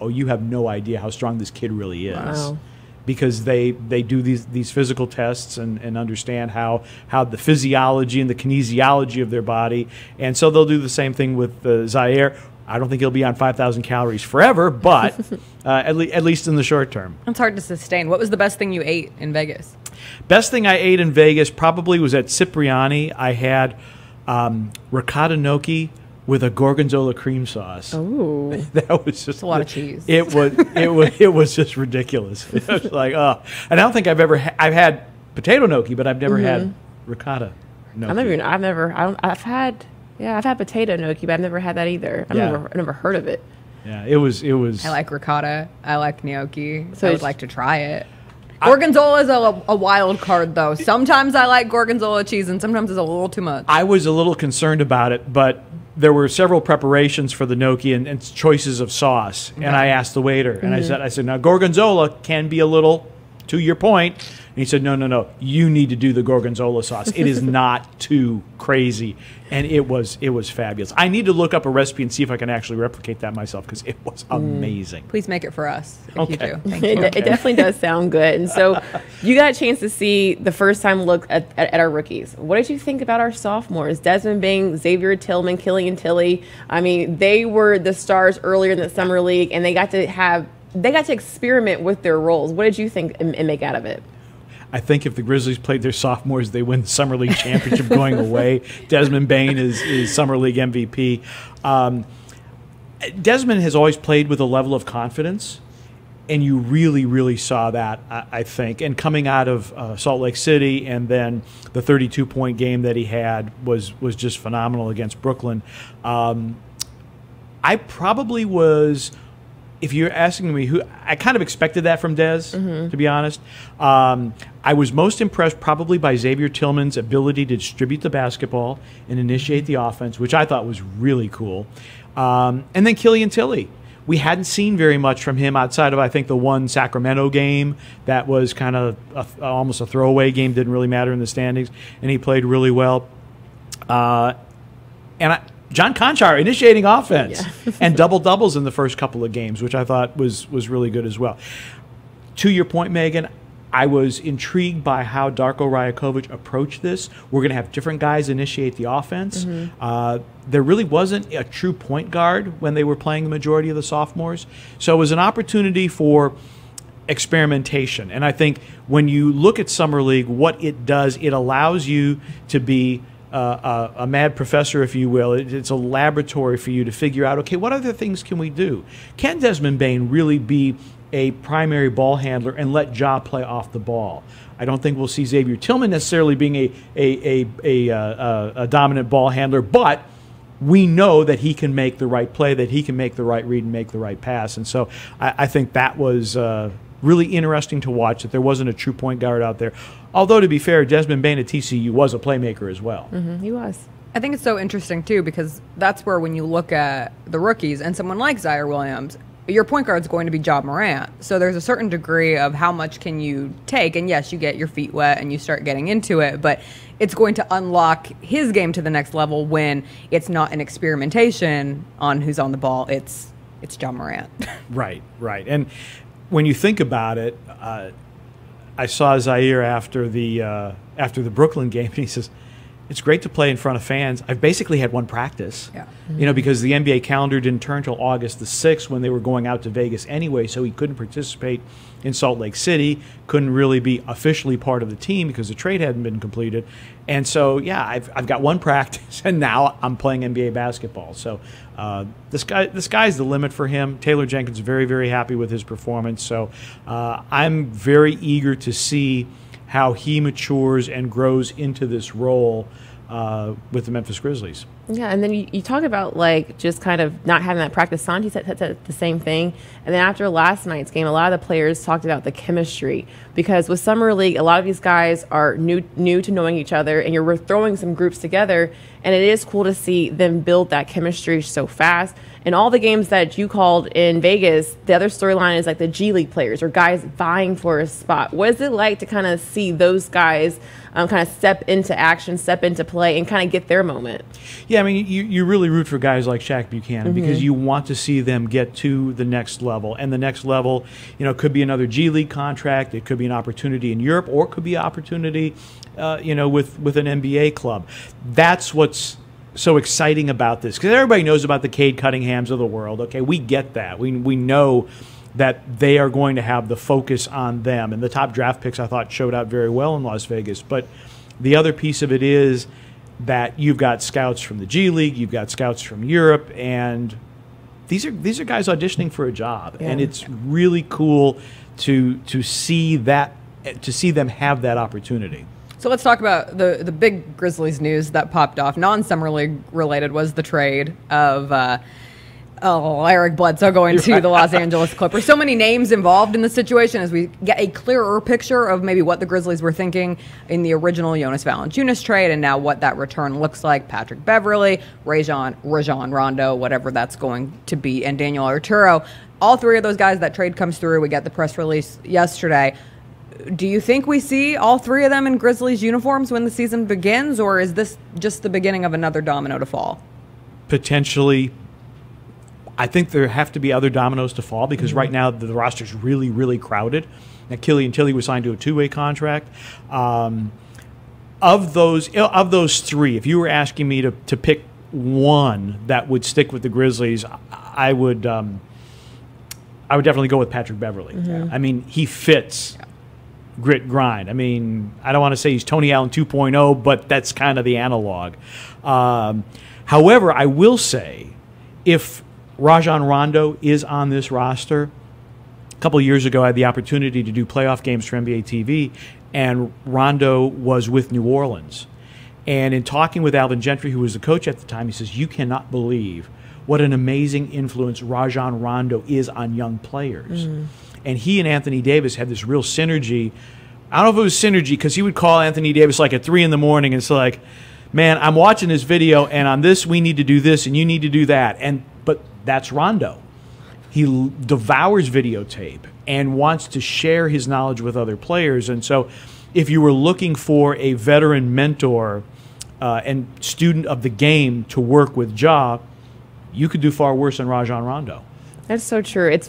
oh, you have no idea how strong this kid really is. Wow. Because they do these physical tests and understand how the physiology and the kinesiology of their body. And so they'll do the same thing with Ziaire. I don't think he'll be on 5,000 calories forever, but at least in the short term. It's hard to sustain. What was the best thing you ate in Vegas? Best thing I ate in Vegas probably was at Cipriani. I had ricotta gnocchi with a gorgonzola cream sauce. Oh, that was just a lot of cheese. It was just ridiculous. It was like, oh, and I don't think I've ever I've had potato gnocchi, but I've never had ricotta gnocchi. I've had potato gnocchi, but I've never had that either. I've never heard of it. Yeah, it was. I like ricotta. I like gnocchi. So I would like to try it. Gorgonzola is a wild card, though. Sometimes I like gorgonzola cheese, and sometimes it's a little too much. I was a little concerned about it, but there were several preparations for the gnocchi and choices of sauce. And I asked the waiter, and I said, now gorgonzola can be a little, to your point. And he said, no, no, no, you need to do the gorgonzola sauce. It is not too crazy. And it was fabulous. I need to look up a recipe and see if I can actually replicate that myself, because it was amazing. Please make it for us if you do. Thank you. It definitely does sound good. And so you got a chance to see the first time look at our rookies. What did you think about our sophomores? Desmond Bane, Xavier Tillman, Killian Tillie. I mean, they were the stars earlier in the summer league, and they got to experiment with their roles. What did you think and make out of it? I think if the Grizzlies played their sophomores, they win the Summer League Championship going away. Desmond Bane is Summer League MVP. Desmond has always played with a level of confidence, and you really, really saw that, I think. And coming out of Salt Lake City, and then the 32-point game that he had was just phenomenal against Brooklyn. I probably was... If you're asking me who, I kind of expected that from Des, to be honest. I was most impressed probably by Xavier Tillman's ability to distribute the basketball and initiate the offense, which I thought was really cool. And then Killian Tillie. We hadn't seen very much from him outside of, I think, the one Sacramento game that was kind of almost a throwaway game, didn't really matter in the standings, and he played really well. John Konchar initiating offense and double-doubles in the first couple of games, which I thought was really good as well. To your point, Megan, I was intrigued by how Darko Rajaković approached this. We're going to have different guys initiate the offense. There really wasn't a true point guard when they were playing the majority of the sophomores. So it was an opportunity for experimentation. And I think when you look at Summer League, what it does, it allows you to be a mad professor, if you will. It's a laboratory for you to figure out, okay, what other things can we do? Can Desmond Bane really be a primary ball handler and let Ja play off the ball? I don't think we'll see Xavier Tillman necessarily being a dominant ball handler, but we know that he can make the right play, that he can make the right read and make the right pass. And so I think that was really interesting to watch, that there wasn't a true point guard out there. Although, to be fair, Desmond Bane at TCU was a playmaker as well. He was. I think it's so interesting, too, because that's where when you look at the rookies and someone like Ziaire Williams, your point guard is going to be Ja Morant. So there's a certain degree of how much can you take. And, yes, you get your feet wet and you start getting into it, but it's going to unlock his game to the next level when it's not an experimentation on who's on the ball. It's Ja Morant. Right. And when you think about it, I saw Ziaire after the Brooklyn game, and he says, "It's great to play in front of fans. I've basically had one practice, you know, because the NBA calendar didn't turn till August the 6th when they were going out to Vegas anyway, so he couldn't participate in Salt Lake City, couldn't really be officially part of the team because the trade hadn't been completed, and so I've got one practice, and now I'm playing NBA basketball." So the sky's the limit for him. Taylor Jenkins very, very happy with his performance, so I'm very eager to see how he matures and grows into this role with the Memphis Grizzlies. Yeah, and then you talk about, like, just kind of not having that practice. Santi said the same thing. And then after last night's game, a lot of the players talked about the chemistry, because with Summer League, a lot of these guys are new to knowing each other, and you're throwing some groups together, and it is cool to see them build that chemistry so fast. And all the games that you called in Vegas, the other storyline is, like, the G League players or guys vying for a spot. What is it like to kind of see those guys kind of step into action, step into play, and kind of get their moment? Yeah, I mean, you really root for guys like Shaq Buchanan because you want to see them get to the next level. And the next level, you know, could be another G League contract. It could be an opportunity in Europe, or it could be an opportunity, you know, with an NBA club. That's what's so exciting about this, because everybody knows about the Cade Cunninghams of the world. Okay, we get that. We know that they are going to have the focus on them. And the top draft picks, I thought, showed out very well in Las Vegas. But the other piece of it is that you've got scouts from the G League, you've got scouts from Europe, and these are guys auditioning for a job, and it's really cool to see them have that opportunity. So let's talk about the big Grizzlies news that popped off, non-Summer League related, was the trade of Oh, Eric Bledsoe going to the Los Angeles Clippers. So many names involved in the situation as we get a clearer picture of maybe what the Grizzlies were thinking in the original Jonas Valanciunas trade and now what that return looks like. Patrick Beverley, Rajon Rondo, whatever that's going to be, and Daniel Arturo. All three of those guys, that trade comes through. We got the press release yesterday. Do you think we see all three of them in Grizzlies uniforms when the season begins, or is this just the beginning of another domino to fall? Potentially. I think there have to be other dominoes to fall because right now the roster's really, really crowded. Now, Killian Tillie was signed to a two-way contract. Of those three, if you were asking me to pick one that would stick with the Grizzlies, I would definitely go with Patrick Beverley. Yeah. I mean, he fits grit, grind. I mean, I don't want to say he's Tony Allen 2.0, but that's kind of the analog. However, I will say if Rajon Rondo is on this roster. A couple of years ago, I had the opportunity to do playoff games for NBA TV, and Rondo was with New Orleans. And in talking with Alvin Gentry, who was the coach at the time, he says, you cannot believe what an amazing influence Rajon Rondo is on young players. And he and Anthony Davis had this real synergy. I don't know if it was synergy because he would call Anthony Davis like at 3 in the morning and it's like, man, I'm watching this video, and on this we need to do this, and you need to do that. But that's Rondo. He devours videotape and wants to share his knowledge with other players. And so if you were looking for a veteran mentor and student of the game to work with Ja, you could do far worse than Rajon Rondo. That's so true. It's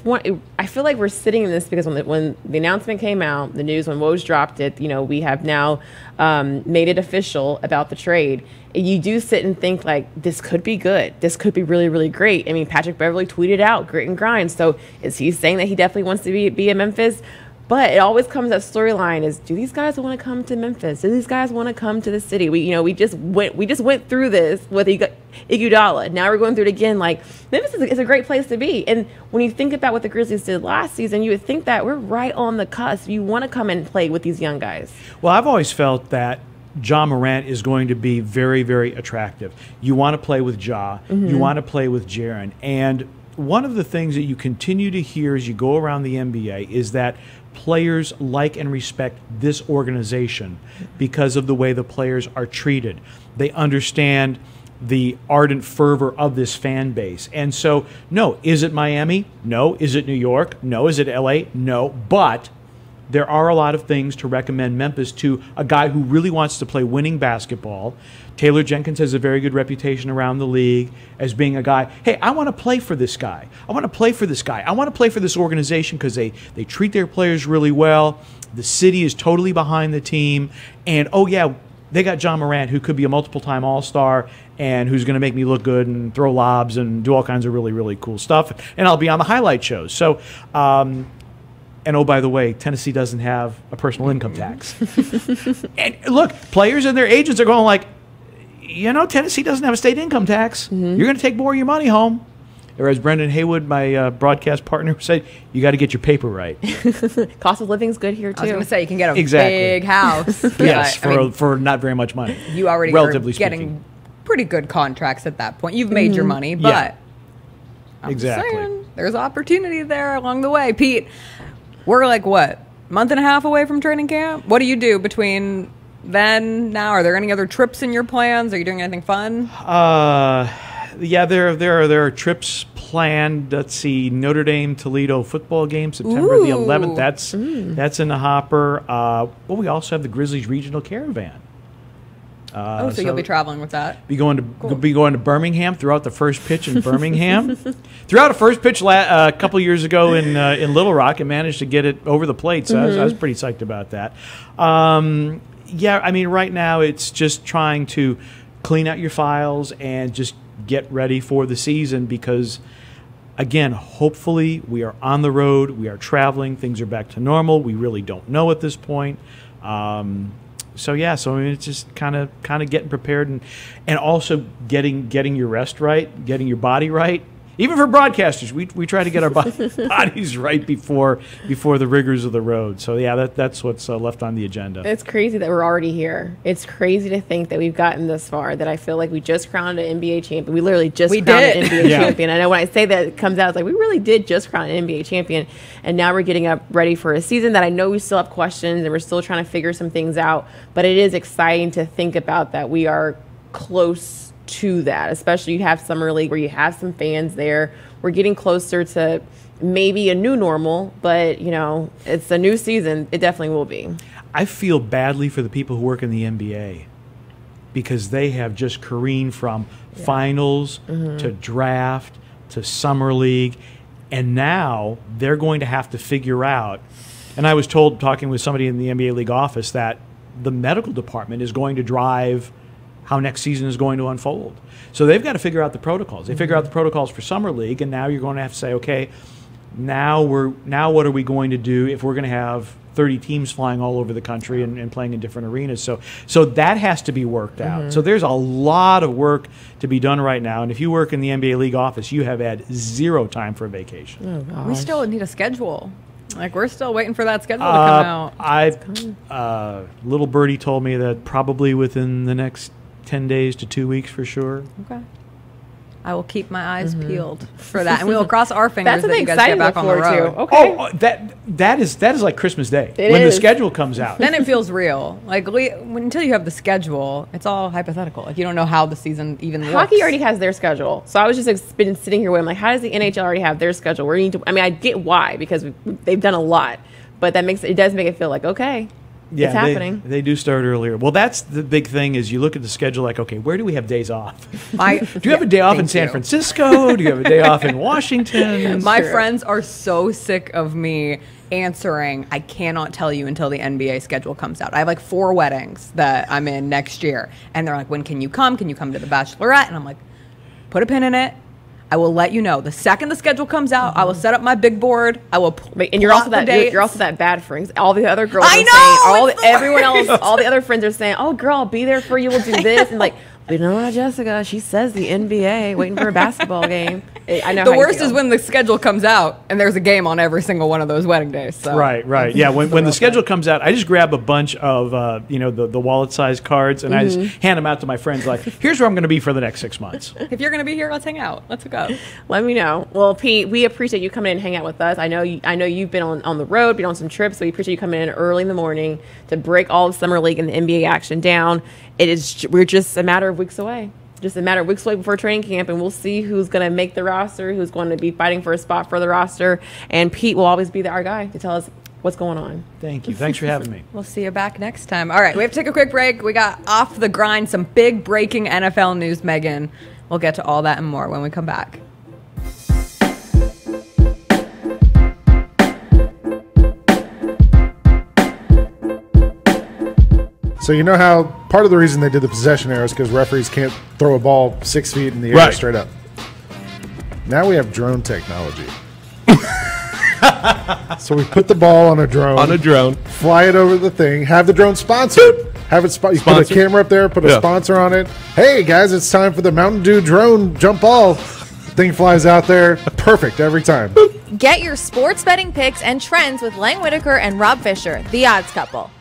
I feel like we're sitting in this because when the announcement came out, the news, when Woj dropped it, you know, we have now made it official about the trade. You do sit and think, like, this could be good. This could be really, really great. I mean, Patrick Beverley tweeted out grit and grind. So is he saying that he definitely wants to be in Memphis? But it always comes up, storyline is, do these guys want to come to Memphis? Do these guys want to come to the city? We just went through this with Iguodala. Now we're going through it again. Like, Memphis is a great place to be. And when you think about what the Grizzlies did last season, you would think that we're right on the cusp. You want to come and play with these young guys. Well, I've always felt that Ja Morant is going to be very, very attractive. You want to play with Ja. You want to play with Jaren. And one of the things that you continue to hear as you go around the NBA is that players like and respect this organization because of the way the players are treated. They understand the ardent fervor of this fan base. And so, no, is it Miami? No. Is it New York? No. Is it LA? No. But there are a lot of things to recommend Memphis to a guy who really wants to play winning basketball. Taylor Jenkins has a very good reputation around the league as being a guy, hey, I want to play for this guy. I want to play for this guy. I want to play for this organization because they treat their players really well. The city is totally behind the team. And, oh, yeah, they got Ja Morant, who could be a multiple-time All-Star and who's going to make me look good and throw lobs and do all kinds of really, really cool stuff. And I'll be on the highlight shows. So, and oh, by the way, Tennessee doesn't have a personal income tax. And look, players and their agents are going like, you know, Tennessee doesn't have a state income tax. You're going to take more of your money home. Or as Brendan Haywood, my broadcast partner, said, you got to get your paper right. Cost of living's good here, too. I was going to say, you can get a big house. Yes, for not very much money. You already are getting pretty good contracts at that point. You've made your money, but I'm saying, there's opportunity there along the way. Pete, we're like, what, month and a half away from training camp? What do you do between then now? Are there any other trips in your plans? Are you doing anything fun? Yeah, there are trips planned. Let's see, Notre Dame Toledo football game September the 11th. That's in the hopper. Well, we also have the Grizzlies regional caravan. So you'll be traveling with that. Be going to Birmingham. Threw out the first pitch in Birmingham. Threw out a first pitch a couple years ago in Little Rock and managed to get it over the plate. So I was pretty psyched about that. Yeah, I mean, right now it's just trying to clean out your files and just get ready for the season because, again, hopefully we are on the road. We are traveling. Things are back to normal. We really don't know at this point. So yeah, so I mean, it's just kind of getting prepared and also getting your rest right, getting your body right, Even for broadcasters, we try to get our bodies right before the rigors of the road. So, yeah, that's what's left on the agenda. It's crazy that we're already here. It's crazy to think that we've gotten this far, that I feel like we just crowned an NBA champion. We literally just crowned an NBA champion. I know when I say that, it comes out, it's like we really did just crown an NBA champion. And now we're getting up ready for a season that I know we still have questions and we're still trying to figure some things out. But it is exciting to think about that we are close to that, especially you have Summer League where you have some fans there. We're getting closer to maybe a new normal, but, you know, it's a new season. It definitely will be. I feel badly for the people who work in the NBA because they have just careened from finals to draft to Summer League, and now they're going to have to figure out. And I was told, talking with somebody in the NBA League office, that the medical department is going to drive how next season is going to unfold. So they've got to figure out the protocols. They figure out the protocols for Summer League, and now you're going to have to say, okay, now what are we going to do if we're going to have 30 teams flying all over the country and playing in different arenas? So that has to be worked out. So there's a lot of work to be done right now. And if you work in the NBA League office, you have had zero time for vacation. Oh, we still need a schedule. Like, we're still waiting for that schedule to come out. Little birdie told me that probably within the next 10 days to 2 weeks for sure. Okay. I will keep my eyes peeled for that. And we will cross our fingers that you guys get back on the road. Okay. Oh, that is like Christmas Day when the schedule comes out. Then it feels real. Like, until you have the schedule, it's all hypothetical. Like, you don't know how the season even works. Hockey already has their schedule. So I was just been sitting here with, I'm like, how does the NHL already have their schedule? I mean, I get why, because they've done a lot. But that makes it does make it feel like, okay, yeah, it's happening. They do start earlier. Well, that's the big thing is you look at the schedule like, okay, where do we have days off? Do you have a day off in San Francisco? Do you have a day off in Washington? My friends are so sick of me answering, I cannot tell you until the NBA schedule comes out. I have like 4 weddings that I'm in next year. And they're like, when can you come? Can you come to the Bachelorette? And I'm like, put a pin in it. I will let you know. The second the schedule comes out, I will set up my big board. I will you're also that bad friend. All the other girls I are know, saying, all everyone else, all the other friends are saying, oh, girl, I'll be there for you. We'll do this. And like, you know what, Jessica, she says the NBA, waiting for a basketball game. I know. The worst is when the schedule comes out and there's a game on every single one of those wedding days. So. Right. Yeah, when the schedule comes out, I just grab a bunch of, the wallet-sized cards and I just hand them out to my friends like, here's where I'm going to be for the next 6 months. If you're going to be here, let's hang out. Let's go. Let me know. Well, Pete, we appreciate you coming in and hanging out with us. I know you've been on the road, been on some trips, so we appreciate you coming in early in the morning to break all of Summer League and the NBA action down. We're just a matter of weeks away. Just a matter of weeks away before training camp, and we'll see who's going to make the roster, who's going to be fighting for a spot for the roster. And Pete will always be our guy to tell us what's going on. Thank you. Thanks for having me. We'll see you back next time. All right, we have to take a quick break. We got Off the Grind, some big breaking NFL news, Megan. We'll get to all that and more when we come back. So you know how part of the reason they did the possession arrow is because referees can't throw a ball 6 feet in the air straight up. Now we have drone technology. So we put the ball on a drone. Fly it over the thing. Have the drone sponsored. You put a camera up there. Put a sponsor on it. Hey, guys, it's time for the Mountain Dew drone jump ball. Thing flies out there. Perfect every time. Get your sports betting picks and trends with Lang Whitaker and Rob Fisher, the odds couple.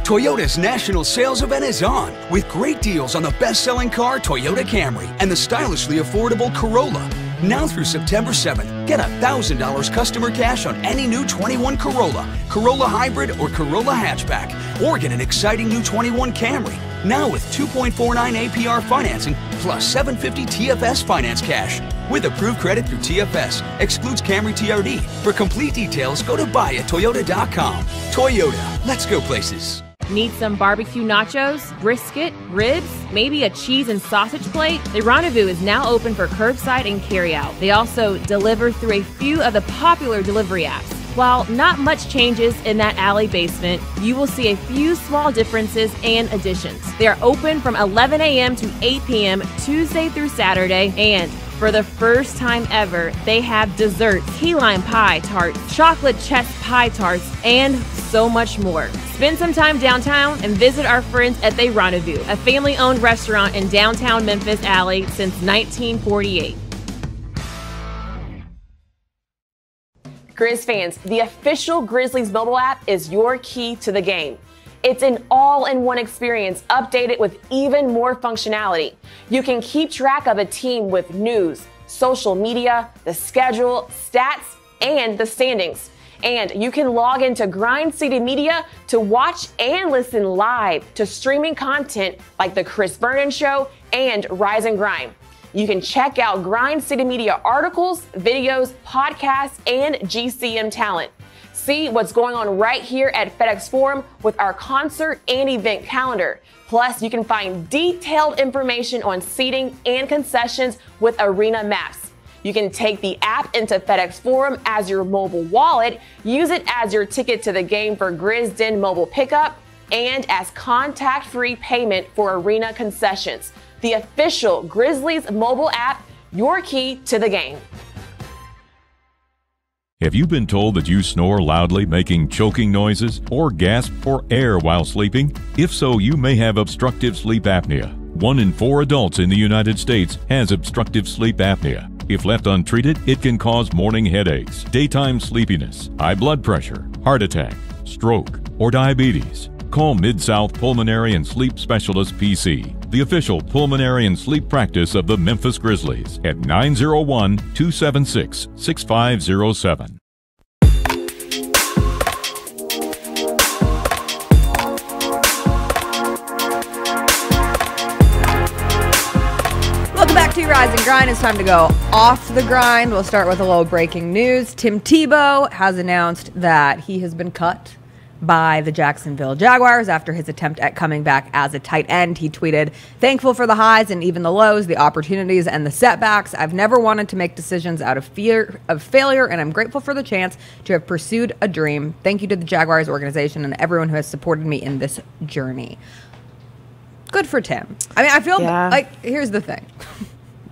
Toyota's national sales event is on, with great deals on the best-selling car Toyota Camry and the stylishly affordable Corolla. Now through September 7th, get $1,000 customer cash on any new 21 Corolla, Corolla Hybrid, or Corolla Hatchback, or get an exciting new 21 Camry, now with 2.49 APR financing plus 750 TFS finance cash. With approved credit through TFS, excludes Camry TRD. For complete details, go to buyatoyota.com. Toyota, let's go places. Need some barbecue nachos, brisket, ribs, maybe a cheese and sausage plate? The Rendezvous is now open for curbside and carryout. They also deliver through a few of the popular delivery apps. While not much changes in that alley basement, you will see a few small differences and additions. They are open from 11 a.m. to 8 p.m. Tuesday through Saturday, and for the first time ever, they have desserts, key lime pie tarts, chocolate chest pie tarts, and so much more. Spend some time downtown and visit our friends at The Rendezvous, a family-owned restaurant in downtown Memphis Alley since 1948. Grizz fans, the official Grizzlies mobile app is your key to the game. It's an all-in-one experience updated with even more functionality. You can keep track of a team with news, social media, the schedule, stats, and the standings. And you can log into Grind City Media to watch and listen live to streaming content like The Chris Vernon Show and Rise and Grind. You can check out Grind City Media articles, videos, podcasts, and GCM talent. See what's going on right here at FedEx Forum with our concert and event calendar. Plus, you can find detailed information on seating and concessions with arena maps. You can take the app into FedEx Forum as your mobile wallet, use it as your ticket to the game for Grizz Den mobile pickup, and as contact-free payment for arena concessions. The official Grizzlies mobile app, your key to the game. If you've been told that you snore loudly, making choking noises, or gasp for air while sleeping, if so, you may have obstructive sleep apnea. 1 in 4 adults in the United States has obstructive sleep apnea. If left untreated, it can cause morning headaches, daytime sleepiness, high blood pressure, heart attack, stroke, or diabetes. Call Mid South Pulmonary and Sleep Specialist PC, the official pulmonary and sleep practice of the Memphis Grizzlies, at 901-276-6507. Welcome back to Rise and Grind. It's time to go off the grind. We'll start with a little breaking news. Tim Tebow has announced that he has been cut by the Jacksonville Jaguars after his attempt at coming back as a tight end. He tweeted, "Thankful for the highs and even the lows, the opportunities and the setbacks. I've never wanted to make decisions out of fear of failure, and I'm grateful for the chance to have pursued a dream. Thank you to the Jaguars organization and everyone who has supported me in this journey." Good for Tim. I mean, I feel like, here's the thing.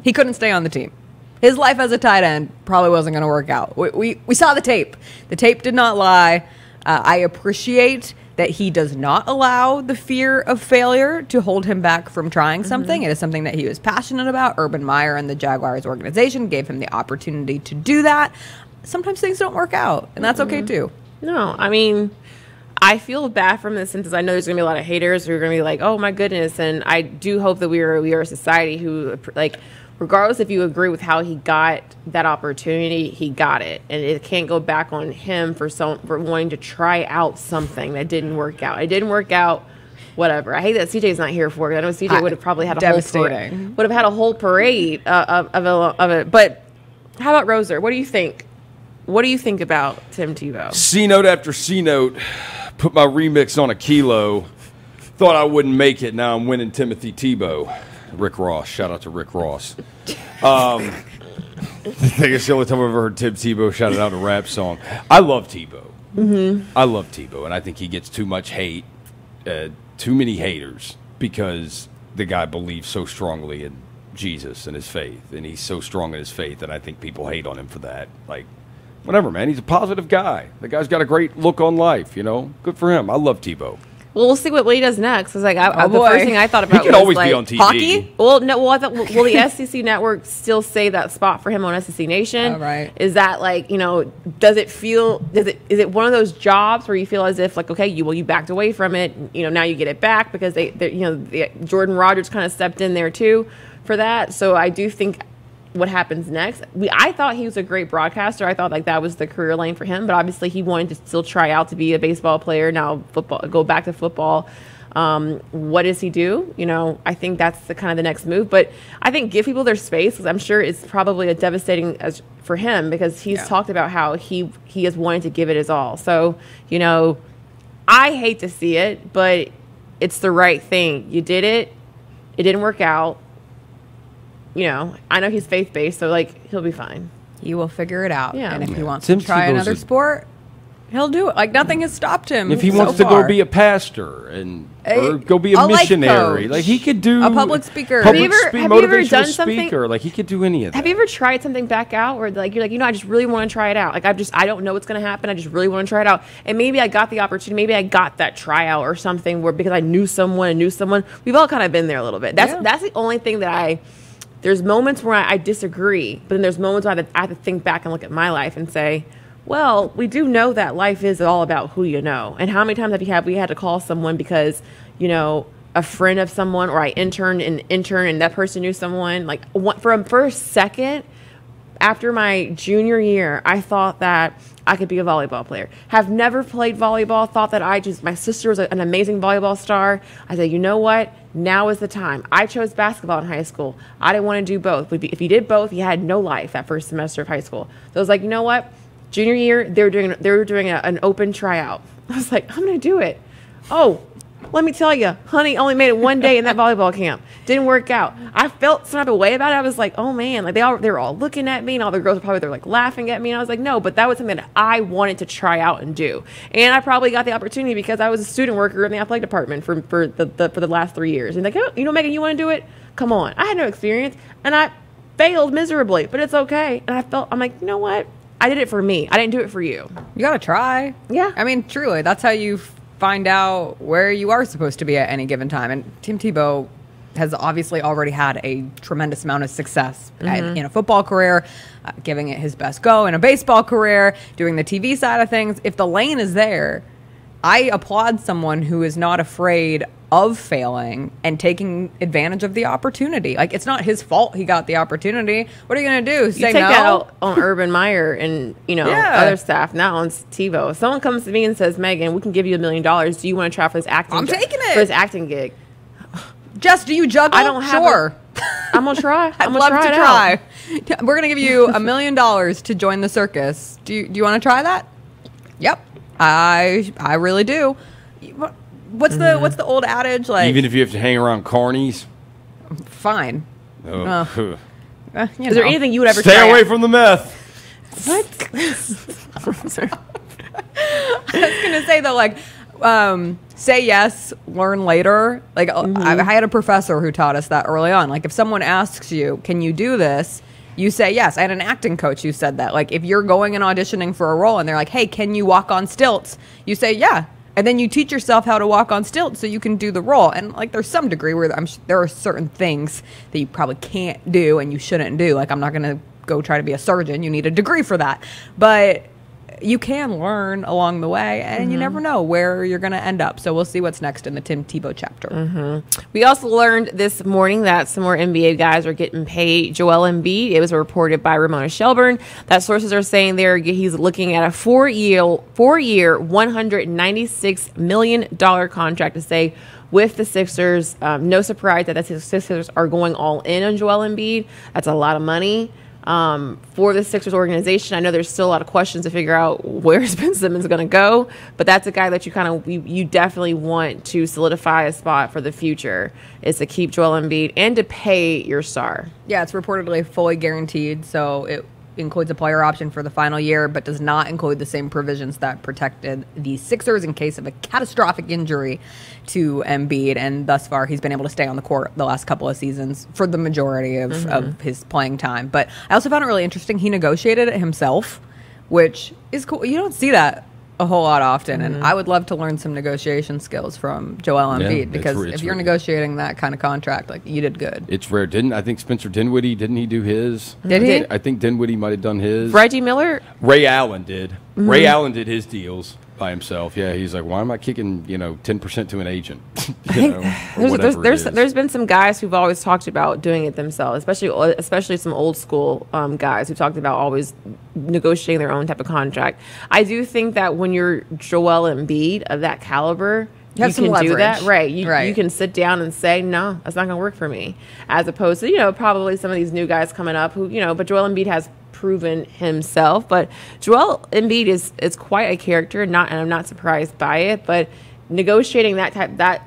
He couldn't stay on the team. His life as a tight end probably wasn't going to work out. We saw the tape. The tape did not lie. I appreciate that he does not allow the fear of failure to hold him back from trying something. It is something that he was passionate about. Urban Meyer and the Jaguars organization gave him the opportunity to do that. Sometimes things don't work out, and that's okay, too. No, I mean, I feel bad from this sentence. I know there's going to be a lot of haters who are going to be like, oh, my goodness. And I do hope that we are a society who, like, regardless if you agree with how he got that opportunity, he got it. And it can't go back on him for wanting to try out something that didn't work out. It didn't work out, whatever. I hate that CJ's not here for it. I know CJ would have probably had a whole parade. Would have had a whole parade of it. But how about Roser? What do you think? What do you think about Tim Tebow? C-note after C-note, put my remix on a kilo, thought I wouldn't make it. Now I'm winning Timothy Tebow. Rick Ross. Shout out to Rick Ross. I think it's the only time I've ever heard Tim Tebow shout out a rap song. I love Tebow. I love Tebow, and I think he gets too much hate, too many haters, because the guy believes so strongly in Jesus and his faith, and he's so strong in his faith, and I think people hate on him for that. Like, whatever, man. He's a positive guy. The guy's got a great look on life, you know. Good for him. I love Tebow. Well, we'll see what he does next. It's like the first thing I thought about. He can always be on TV. Hockey? Well, no. Well, I thought, will the SEC network still save that spot for him on SEC Nation? All right. Is that like, you know? Does it feel? Is it one of those jobs where you feel as if like, okay, you backed away from it. You know, now you get it back because Jordan Rogers kind of stepped in there too for that. So I do think what happens next. I thought he was a great broadcaster. I thought like that was the career lane for him, but obviously he wanted to still try out to be a baseball player. Now go back to football. What does he do? You know, I think that's the kind of the next move, but I think give people their space, because I'm sure it's probably a devastating as for him, because he's talked about how he has wanted to give it his all. So, you know, I hate to see it, but it's the right thing. You did it. It didn't work out. You know, I know he's faith-based, so, like, he'll be fine. He will figure it out. Yeah. And if he wants to try another sport, he'll do it. Like, nothing has stopped him. If he wants to go be a pastor or go be a missionary, like, he could do. A public speaker. Have you ever done something? Like, he could do any of that. Have you ever tried something back out where, like, you're like, you know, I just really want to try it out. Like, I don't know what's going to happen. I just really want to try it out. And maybe I got the opportunity. Maybe I got that tryout or something where, because I knew someone and knew someone. We've all kind of been there a little bit. That's the only thing that there's moments where I disagree, but then there's moments where I have to think back and look at my life and say, Well, we do know that life is all about who you know. And how many times have we had to call someone because, you know, a friend of someone, or I interned and that person knew someone. Like, for a second, after my junior year, I thought that I could be a volleyball player. Have never played volleyball. Thought that my sister was an amazing volleyball star. I said, you know what? Now is the time. I chose basketball in high school. I didn't want to do both. If you did both, you had no life that first semester of high school. So I was like, you know what? Junior year, they were doing an open tryout. I was like, I'm going to do it. Oh, let me tell you, honey, only made it one day in that volleyball camp. Didn't work out. I felt some type of way about it. I was like, oh man, like they were all looking at me, and all the girls were probably laughing at me, and I was like, no, but that was something that I wanted to try out and do. And I probably got the opportunity because I was a student worker in the athletic department for the last 3 years. And like, oh, you know, Megan, you want to do it? Come on. I had no experience, and I failed miserably, but it's okay. And I'm like, you know what? I did it for me. I didn't do it for you. You got to try. Yeah. I mean, truly, that's how you find out where you are supposed to be at any given time. And Tim Tebow has obviously already had a tremendous amount of success in a football career, giving it his best go in a baseball career, doing the TV side of things. If the lane is there, I applaud someone who is not afraid of failing and taking advantage of the opportunity. Like, it's not his fault he got the opportunity. What are you going to do? Say no? You take that out on Urban Meyer and, you know, other staff, not on Tebow. If someone comes to me and says, Megan, we can give you $1 million. Do you want to try for this acting gig? I'm taking it. For this acting gig. Jess, do you juggle? I don't have I'm going to try. I'd love to try. We're going to give you $1 million to join the circus. Do you want to try that? Yep. I really do. What's the old adage, like, even if you have to hang around carnies? Fine. Oh. Is there anything you would ever stay away from the meth? What? I was gonna say though, like, say yes, learn later. Like, I had a professor who taught us that early on. Like, if someone asks you, can you do this? You say yes. I had an acting coach who said that. Like, if you're going and auditioning for a role and they're like, hey, can you walk on stilts? You say, yeah. And then you teach yourself how to walk on stilts so you can do the role. And, like, there's some degree where there are certain things that you probably can't do and you shouldn't do. Like, I'm not going to go try to be a surgeon. You need a degree for that. But you can learn along the way, and you never know where you're going to end up. So we'll see what's next in the Tim Tebow chapter. We also learned this morning that some more NBA guys are getting paid. Joel Embiid, it was reported by Ramona Shelburne, that sources are saying he's looking at a four-year $196 million contract to stay with the Sixers. No surprise that the Sixers are going all in on Joel Embiid. That's a lot of money. For the Sixers organization. I know there's still a lot of questions to figure out where Ben Simmons is going to go, but that's a guy that you definitely want to solidify a spot for the future, is to keep Joel Embiid and to pay your star. Yeah, it's reportedly fully guaranteed, so it includes a player option for the final year, but does not include the same provisions that protected the Sixers in case of a catastrophic injury to Embiid. And thus far, he's been able to stay on the court the last couple of seasons for the majority of his playing time. But I also found it really interesting. He negotiated it himself, which is cool. You don't see that a whole lot often. And I would love to learn some negotiation skills from Joel Embiid, because if you're negotiating that kind of contract, like, you did good. It's rare. I think Spencer Dinwiddie, didn't he do his? Did he? I think Dinwiddie might have done his. Reggie Miller? Ray Allen did. Ray Allen did his deals by himself. Yeah, he's like, why am I kicking, you know, 10% to an agent? There's been some guys who've always talked about doing it themselves, especially some old school guys who talked about always negotiating their own type of contract. I do think that when you're Joel Embiid of that caliber, you can do that, right? You can sit down and say, no, that's not going to work for me, as opposed to, you know, probably some of these new guys coming up who, you know, but Joel Embiid has proven himself. But Joel Embiid is quite a character, and I'm not surprised by it. But negotiating that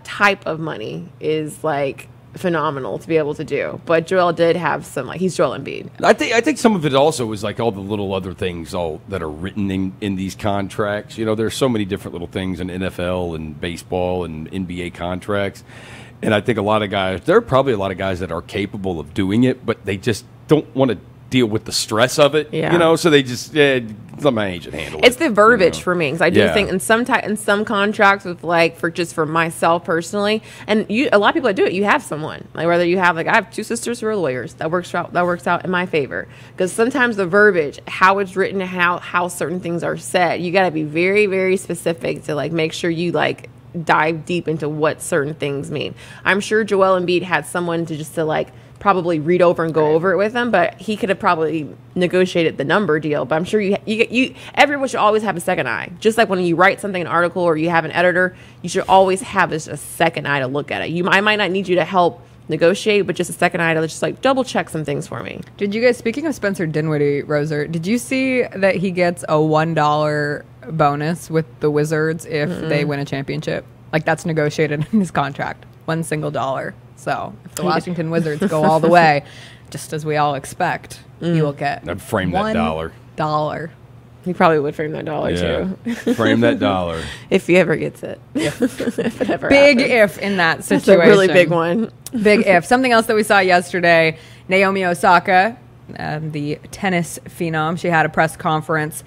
type of money is, like, phenomenal to be able to do. But Joel did have some, like, he's Joel Embiid. I think some of it also was, like, all the little other things that are written in these contracts. You know, there's so many different little things in NFL and baseball and NBA contracts. And I think there are probably a lot of guys that are capable of doing it, but they just don't want to deal with the stress of it, you know, so they just let my agent handle it. It's the verbiage for me, because I do think in some contracts with, like, for just for myself personally, and a lot of people that do it, you have someone, like, whether you have, like, I have two sisters who are lawyers, that works out in my favor, because sometimes the verbiage, how it's written, how certain things are said, you got to be very, very specific to, like, make sure you, like, dive deep into what certain things mean. I'm sure Joel Embiid had someone to like probably read over and go over it with them, but he could have probably negotiated the number deal. But I'm sure you everyone should always have a second eye. Just like when you write something, an article, or you have an editor, you should always have a second eye to look at it. I might not need you to help negotiate, but just a second eye to just like double check some things for me. Did you guys, speaking of Spencer Dinwiddie, Roser, did you see that he gets a $1 bonus with the Wizards if they win a championship? Like, that's negotiated in his contract, $1 single dollar. So if the Washington Wizards go all the way, just as we all expect, you will get. I'd frame that $1. He probably would frame that dollar too. Frame that dollar if he ever gets it. Yeah. If it ever big happens. If in that situation, that's a really big one. Big if. Something else that we saw yesterday: Naomi Osaka, the tennis phenom. She had a press conference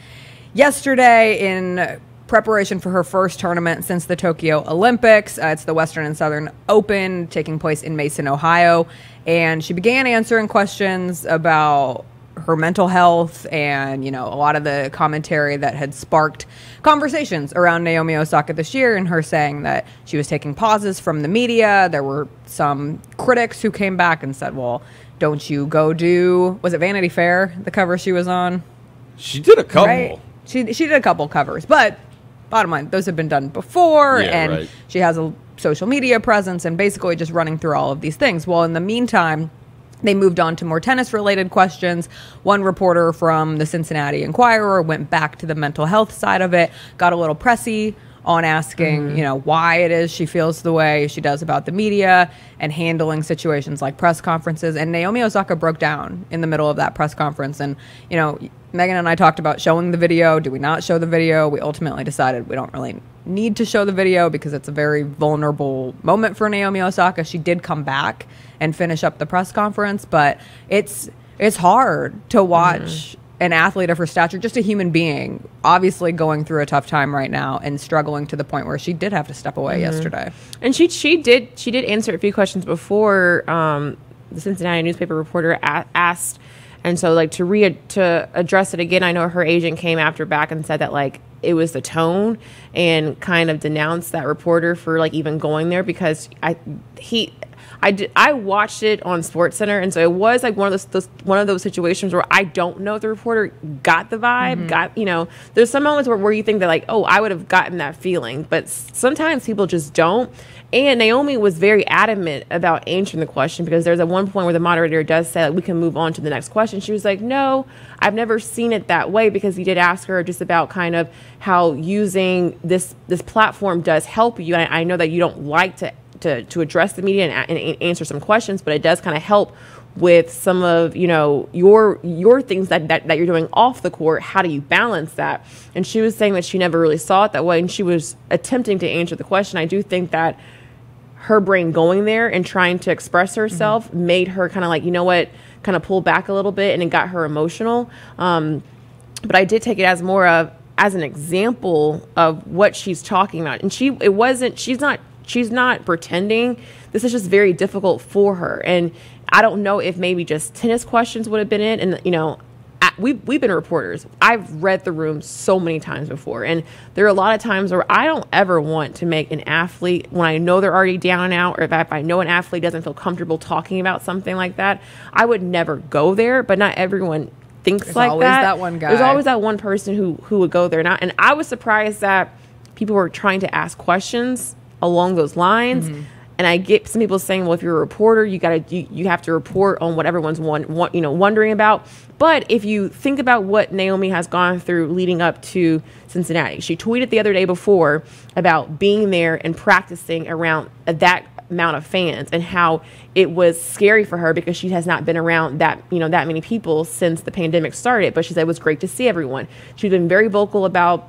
yesterday in preparation for her first tournament since the Tokyo Olympics. It's the Western and Southern Open taking place in Mason, Ohio. And she began answering questions about her mental health and, you know, a lot of the commentary that had sparked conversations around Naomi Osaka this year, and her saying that she was taking pauses from the media. There were some critics who came back and said, well, don't you go do, was it Vanity Fair, the cover she was on? She did a couple. Right? She did a couple covers, but bottom line, those have been done before, and she has a social media presence and basically just running through all of these things. Well, in the meantime, they moved on to more tennis-related questions. One reporter from the Cincinnati Enquirer went back to the mental health side of it, got a little pressy on asking, you know, why it is she feels the way she does about the media and handling situations like press conferences. And Naomi Osaka broke down in the middle of that press conference. And, you know, Megan and I talked about showing the video. Do we not show the video? We ultimately decided we don't really need to show the video because it's a very vulnerable moment for Naomi Osaka. She did come back and finish up the press conference, but it's hard to watch an athlete of her stature, just a human being, obviously going through a tough time right now and struggling to the point where she did have to step away yesterday. And she did answer a few questions before the Cincinnati newspaper reporter asked, and so like to address it again. I know her agent came after back and said that like it was the tone, and kind of denounced that reporter for like even going there, because I watched it on SportsCenter, and so it was like one of those situations where I don't know if the reporter got the vibe, got, you know, there's some moments where you think that like, oh, I would have gotten that feeling, but sometimes people just don't. And Naomi was very adamant about answering the question, because there's at one point where the moderator does say like, we can move on to the next question. She was like, no, I've never seen it that way, because he did ask her just about kind of how using this platform does help you. And I know that you don't like to address the media and answer some questions, but it does kind of help with some of, you know, your things that you're doing off the court. How do you balance that? And she was saying that she never really saw it that way, and she was attempting to answer the question. I do think that her brain going there and trying to express herself made her kind of like, you know what, kind of pull back a little bit, and it got her emotional. But I did take it as more of as an example of what she's talking about. And she's not pretending. This is just very difficult for her. And I don't know if maybe just tennis questions would have been it. And, you know, we've been reporters. I've read the room so many times before. And there are a lot of times where I don't ever want to make an athlete, when I know they're already down and out, or if I know an athlete doesn't feel comfortable talking about something like that, I would never go there. But not everyone thinks there's like that. There's always that one guy. There's always that one person who would go there. And I was surprised that people were trying to ask questions along those lines. And I get some people saying, well, if you're a reporter, you have to report on what everyone's wondering about. But if you think about what Naomi has gone through leading up to Cincinnati, she tweeted the other day before about being there and practicing around that amount of fans, and how it was scary for her because she has not been around that many people since the pandemic started. But she said it was great to see everyone. She's been very vocal about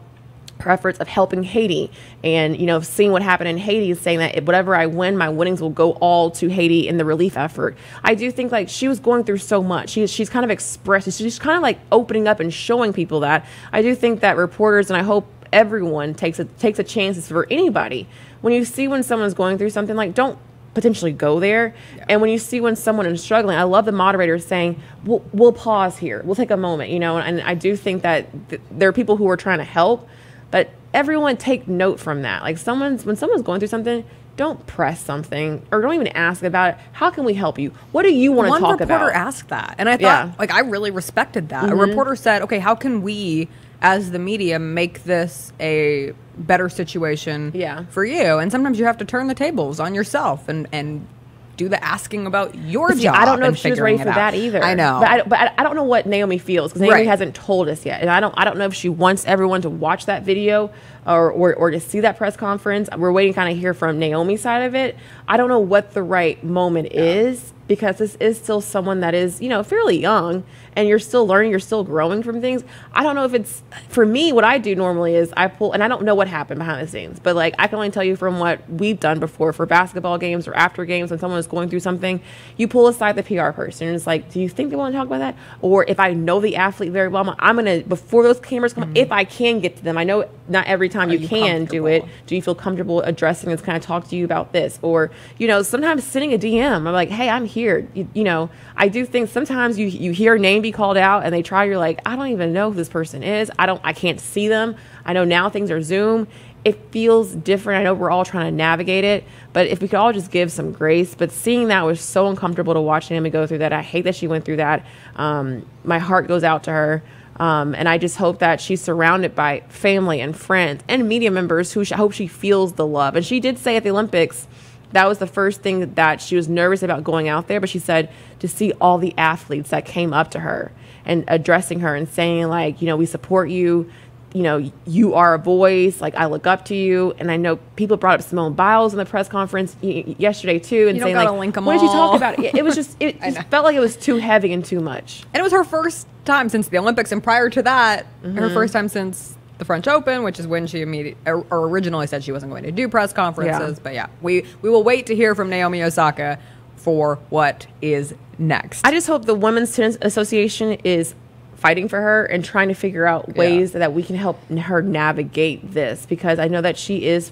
her efforts of helping Haiti and, you know, seeing what happened in Haiti, saying that whatever I win, my winnings will go all to Haiti in the relief effort. I do think, like, she was going through so much. She's kind of expressed, she's kind of like opening up and showing people that. I do think that reporters, and I hope everyone takes a chance for anybody. When you see when someone's going through something, like, don't potentially go there. Yeah. And when you see when someone is struggling, I love the moderator saying, we'll pause here. We'll take a moment, you know, and I do think that there are people who are trying to help. But everyone take note from that. Like, when someone's going through something, don't press something or don't even ask about it. How can we help you? What do you want to talk about? One reporter asked that. And I thought, like, I really respected that. Mm-hmm. A reporter said, okay, how can we, as the media, make this a better situation for you? And sometimes you have to turn the tables on yourself and do the asking about your job. I don't know if she was ready for that either. I know, but I don't know what Naomi feels, because Naomi hasn't told us yet, and I don't know if she wants everyone to watch that video or to see that press conference. We're waiting to kind of hear from Naomi's side of it. I don't know what the right moment is, because this is still someone that is, you know, fairly young, and you're still learning, you're still growing from things. I don't know if it's for me. What I do normally is I pull, and I don't know what happened behind the scenes, but like I can only tell you from what we've done before for basketball games or after games when someone is going through something, you pull aside the PR person and it's like, do you think they want to talk about that? Or if I know the athlete very well, I'm gonna, before those cameras come, if I can get to them, I know not every time you can do it. Do you feel comfortable addressing this? Can I talk to you about this? Or, you know, sometimes sending a DM, I'm like, hey, I'm here. You know, I do think sometimes you hear a name be called out and they try, you're like, I don't even know who this person is. I can't see them. I know now things are Zoom. It feels different. I know we're all trying to navigate it, but if we could all just give some grace. But seeing that was so uncomfortable, to watch Naomi go through that. I hate that she went through that. My heart goes out to her. And I just hope that she's surrounded by family and friends and media members who I hope she feels the love. And she did say at the Olympics, that was the first thing that she was nervous about going out there. But she said to see all the athletes that came up to her and addressing her and saying, like, you know, we support you. You know, you are a voice. Like, I look up to you. And I know people brought up Simone Biles in the press conference yesterday too, and saying, like, what did you talk about? It was just, it just felt like it was too heavy and too much. And it was her first time since the Olympics, and prior to that, her first time since the French Open, which is when she originally said she wasn't going to do press conferences. But yeah, we will wait to hear from Naomi Osaka for what is next. I just hope the Women's Tennis Association is fighting for her and trying to figure out ways that we can help her navigate this, because I know that she is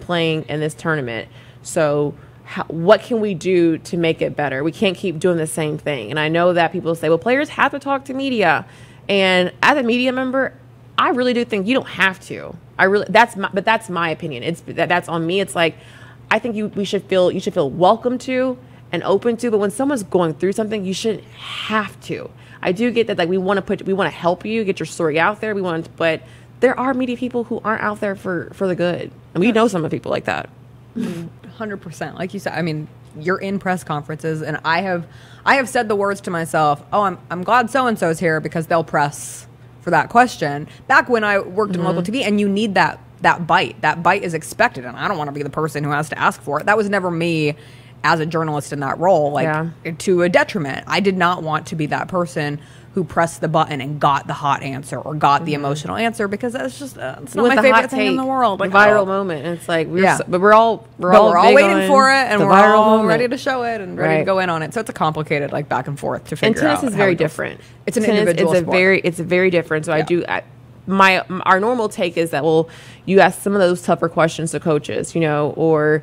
playing in this tournament. So what can we do to make it better? We can't keep doing the same thing. And I know that people say, well, players have to talk to media. And as a media member, I really do think you don't have to. But that's my opinion. That's on me. It's like, I think you should feel welcome to and open to, but when someone's going through something, you shouldn't have to. I do get that, like, we want to help you get your story out there. But there are media people who aren't out there for the good, and we know some of the people like that. 100%, like you said. I mean, you're in press conferences, and I have said the words to myself. Oh, I'm glad so and so's here because they'll press for that question. Back when I worked in local TV, and you need that bite. That bite is expected, and I don't want to be the person who has to ask for it. That was never me as a journalist in that role, like, to a detriment. I did not want to be that person who pressed the button and got the hot answer or got the emotional answer, because that's just it's not my favorite thing in the world. Like, viral moment, and it's like we're all waiting for it, and we're all ready to show it and ready to go in on it. So it's a complicated, like, back and forth to figure out. And tennis is very different. It's an individual sport. It's very different. So our normal take is that, well, you ask some of those tougher questions to coaches, you know, or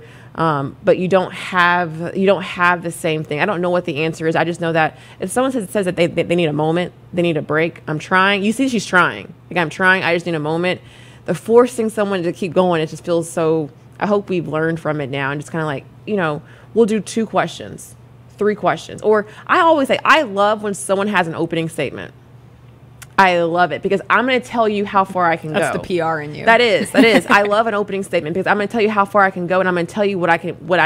but you don't have the same thing. I don't know what the answer is. I just know that if someone says that they need a moment, they need a break. I'm trying. You see, she's trying. Like, I'm trying. I just need a moment. The forcing someone to keep going, it just feels so. I hope we've learned from it now, and just kind of, like, you know, we'll do 2 questions, 3 questions, or I always say I love when someone has an opening statement. I love it, because I'm going to tell you how far I can go. That's the PR in you. That is. I love an opening statement, because I'm going to tell you how far I can go, and I'm going to tell you what I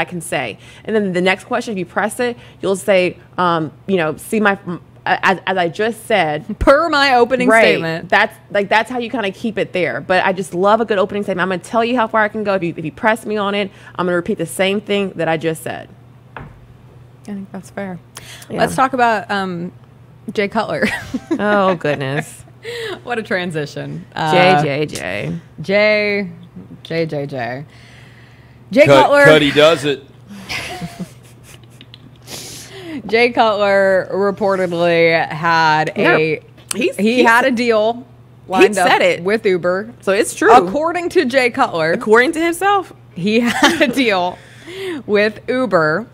can say. And then the next question, if you press it, you'll say, you know, see my as I just said, per my opening statement. That's how you kind of keep it there. But I just love a good opening statement. I'm going to tell you how far I can go. If you press me on it, I'm going to repeat the same thing that I just said. I think that's fair. Yeah. Let's talk about Jay Cutler. Oh, goodness. What a transition. Jay Cutler. Cuddy does it. Jay Cutler reportedly had a deal lined up with Uber. So it's true. According to Jay Cutler. According to himself. He had a deal with Uber,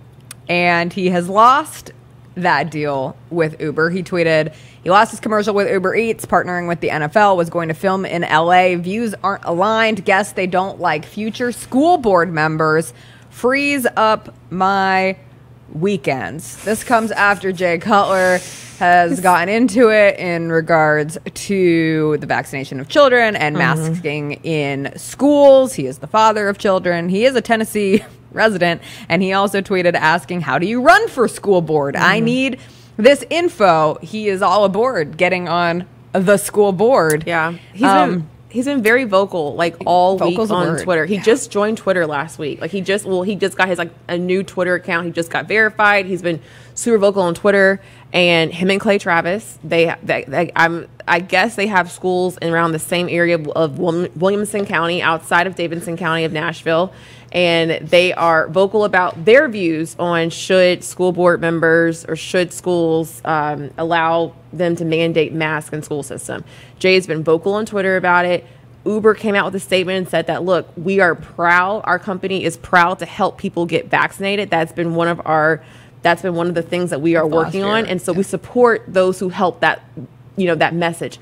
and he has lost that deal with Uber. He tweeted, he lost his commercial with Uber Eats, partnering with the NFL, was going to film in LA. Views aren't aligned. Guess they don't like future school board members. Freeze up my weekends. This comes after Jay Cutler has gotten into it in regards to the vaccination of children and masking in schools. He is the father of children. He is a Tennessee resident, and he also tweeted asking, "How do you run for school board? I need this info." He is all aboard getting on the school board. Yeah, he's been very vocal, like all week on Twitter. He just joined Twitter last week. Like he just got his a new Twitter account. He just got verified. He's been super vocal on Twitter. And him and Clay Travis, I guess they have schools around the same area of Williamson County, outside of Davidson County of Nashville, and they are vocal about their views on should school board members or should schools allow them to mandate masks in school system. Jay's been vocal on Twitter about it. Uber came out with a statement and said that, look, we are proud. Our company is proud to help people get vaccinated. That's been one of the things that we are working on. And so we support those who help that message.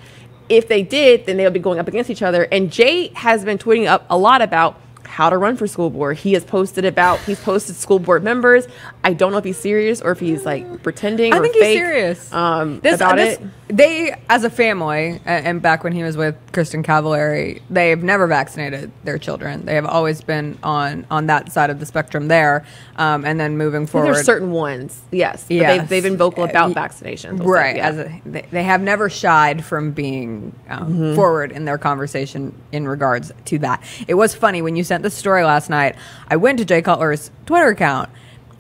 If they did, then they'll be going up against each other. And Jay has been tweeting up a lot about how to run for school board. He's posted school board members. I don't know if he's serious or if he's like pretending. I think he's serious. They, as a family, and back when he was with Kristen Cavallari, they've never vaccinated their children. They have always been on that side of the spectrum there. And then moving forward, there's certain ones, yes. They've been vocal about vaccinations, right? Yeah. They have never shied from being forward in their conversation in regards to that. It was funny when you sent the story last night. I went to Jay Cutler's Twitter account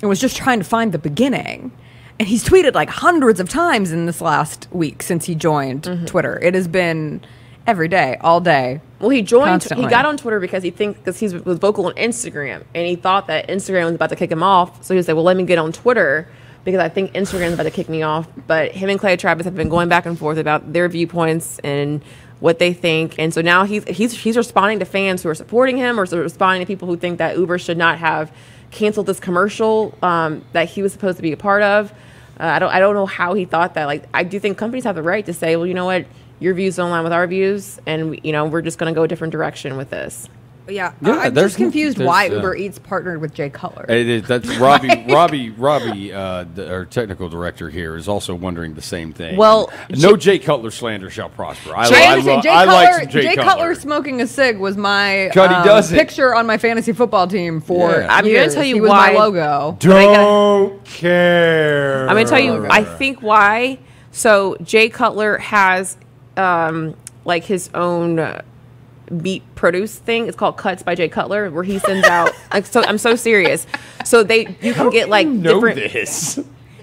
and was just trying to find the beginning, and he's tweeted like hundreds of times in this last week since he joined Twitter. It has been every day, all day. Well, he joined. Constantly. He got on Twitter because he was vocal on Instagram, and he thought that Instagram was about to kick him off. So he was like, "Well, let me get on Twitter because I think Instagram is about to kick me off." But him and Clay Travis have been going back and forth about their viewpoints and what they think, and so now he's responding to fans who are supporting him, or responding to people who think that Uber should not have canceled this commercial that he was supposed to be a part of. I don't know how he thought that. Like, I do think companies have the right to say, well, you know what, your views don't align with our views, and we're just going to go a different direction with this. Yeah, I'm just confused why Uber Eats partnered with Jay Cutler. That's Robbie. Robbie, our technical director here, is also wondering the same thing. Well, no Jay Cutler slander shall prosper. Jay Cutler smoking a cig was my picture on my fantasy football team for years. I'm going to tell you he why. Was my logo. Don't care. I'm going to tell you. I think why. So Jay Cutler has his own beet produce thing. It's called Cuts by Jay Cutler, where he sends out I'm so serious. So you can get like different. This.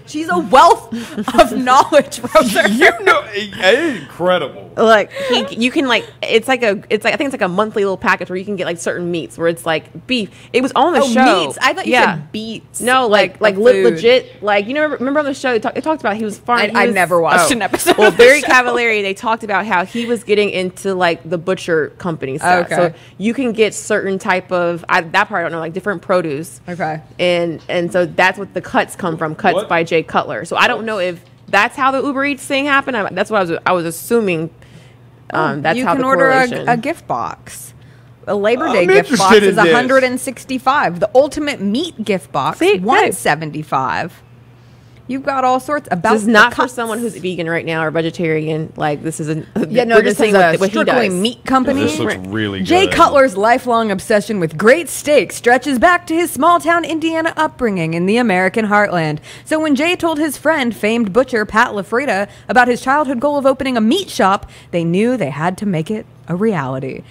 She's a wealth of knowledge, brother. It's incredible. Like you can I think it's like a monthly little package where you can get like certain meats where it's like beef. It was on the show. Meats. I thought you said beets. No, like legit. Like remember on the show it talked about he was farming. I never watched an episode. Well, Barry Cavallari, they talked about how he was getting into like the butcher company stuff. Okay. So you can get certain type of I don't know, like different produce. Okay. And so that's what the cuts come from. Cuts by Jay Cutler. So I don't know if that's how the Uber Eats thing happened. That's what I was assuming. That's how the correlation. You can order a gift box. A Labor Day gift box is $165. The ultimate meat gift box is $175. You've got all sorts. This is not for someone who's vegan right now or vegetarian. Like this is a strictly meat company. This looks really good. Jay Cutler's lifelong obsession with great steak stretches back to his small town Indiana upbringing in the American heartland. So when Jay told his friend, famed butcher Pat LaFrida, about his childhood goal of opening a meat shop, they knew they had to make it a reality.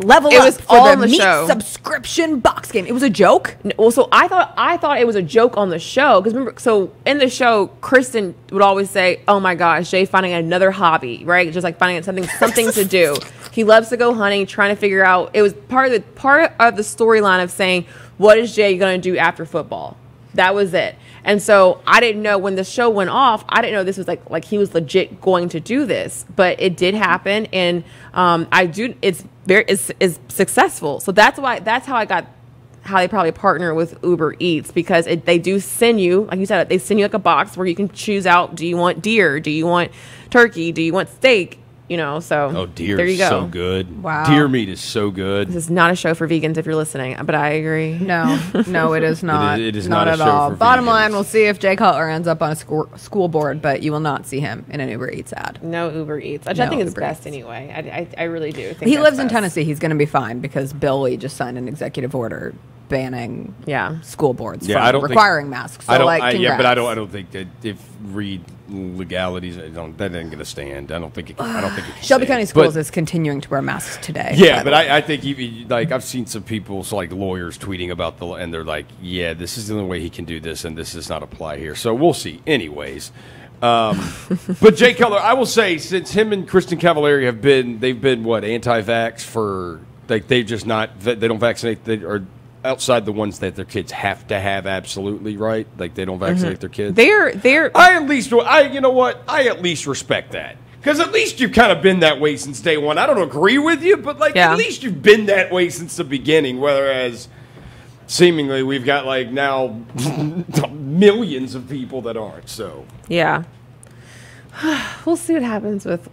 Level it up was for all the meat show. Subscription box game. It was a joke. Also, I thought it was a joke on the show because remember, so in the show, Kristen would always say, "Oh my gosh, Jay finding another hobby, right? Just like finding something to do. He loves to go hunting, trying to figure out." It was part of the storyline of saying, "What is Jay going to do after football?" That was it. And so I didn't know when the show went off, I didn't know this was like he was legit going to do this, but it did happen. And it's successful. So that's how they probably partner with Uber Eats, because they do send you, like you said, they send you like a box where you can choose out, do you want deer? Do you want turkey? Do you want steak? You know, so deer there you go. So good. Wow. Deer meat is so good. This is not a show for vegans if you're listening, but I agree. No, no, it is not. It is not at all. Bottom line, we'll see if Jay Cutler ends up on a school board, but you will not see him in an Uber Eats ad. No Uber Eats, which I think is best anyway. I really do think he lives in Tennessee. He's going to be fine because Billy just signed an executive order banning school boards from requiring masks. So but I don't think that if Reed legalities, that isn't going to stand. I don't think it can Shelby County Schools is continuing to wear masks today. Yeah, but I think even, like, I've seen some people, so like lawyers tweeting about and they're like, yeah, this is the only way he can do this, and this does not apply here. So we'll see. Anyways, but Jay Cutler, I will say, since him and Kristen Cavallari they've been what, anti-vax for, like, they've just not, they don't vaccinate, they are outside the ones that their kids have to have, absolutely right. Like, they don't vaccinate their kids. I at least respect that, because at least you've kind of been that way since day one. I don't agree with you, but at least you've been that way since the beginning. Whereas seemingly we've got like now millions of people that aren't. So yeah. We'll see what happens with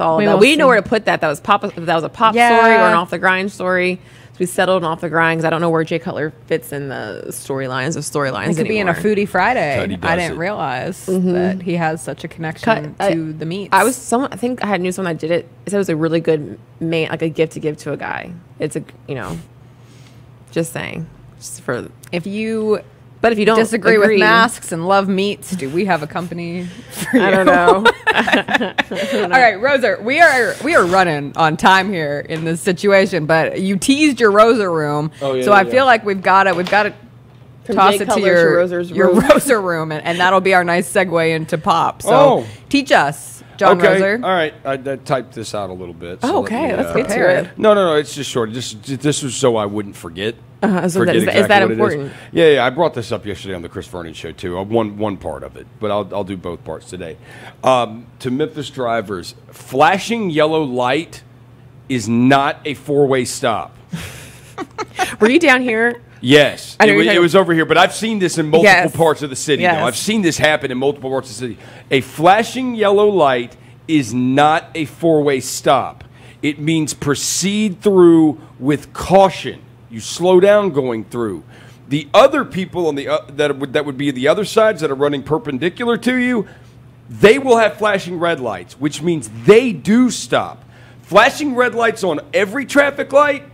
all of that. We didn't know where to put that. That was a pop story or an off the grind story. So we settled on off the grind because I don't know where Jay Cutler fits in the storylines of storylines. He could be in a Foodie Friday. I didn't realize that he has such a connection to the meats. I think I knew someone that did it. It said it was a really good man, like a gift to give to a guy. It's a, you know, just saying, just for if you. But if you don't disagree with masks and love meats, do we have a company for you? I don't know. All right, Roser, we are running on time here in this situation, but you teased your Roser room. I feel like we've got to toss it to your Roser room, and that'll be our nice segue into pop. So teach us, John Roser. All right, I typed this out a little bit. So let's get to it. No, it's just short. This was so I wouldn't forget. So is that important? Yeah, I brought this up yesterday on the Chris Vernon Show too. One part of it, but I'll do both parts today. To Memphis drivers, flashing yellow light is not a four-way stop. Were you down here? Yes, it was over here, but I've seen this in multiple parts of the city. Yes. Now. I've seen this happen in multiple parts of the city. A flashing yellow light is not a four-way stop. It means proceed through with caution. You slow down going through. The other people on the that would be the other sides that are running perpendicular to you, they will have flashing red lights, which means they do stop. Flashing red lights on every traffic light,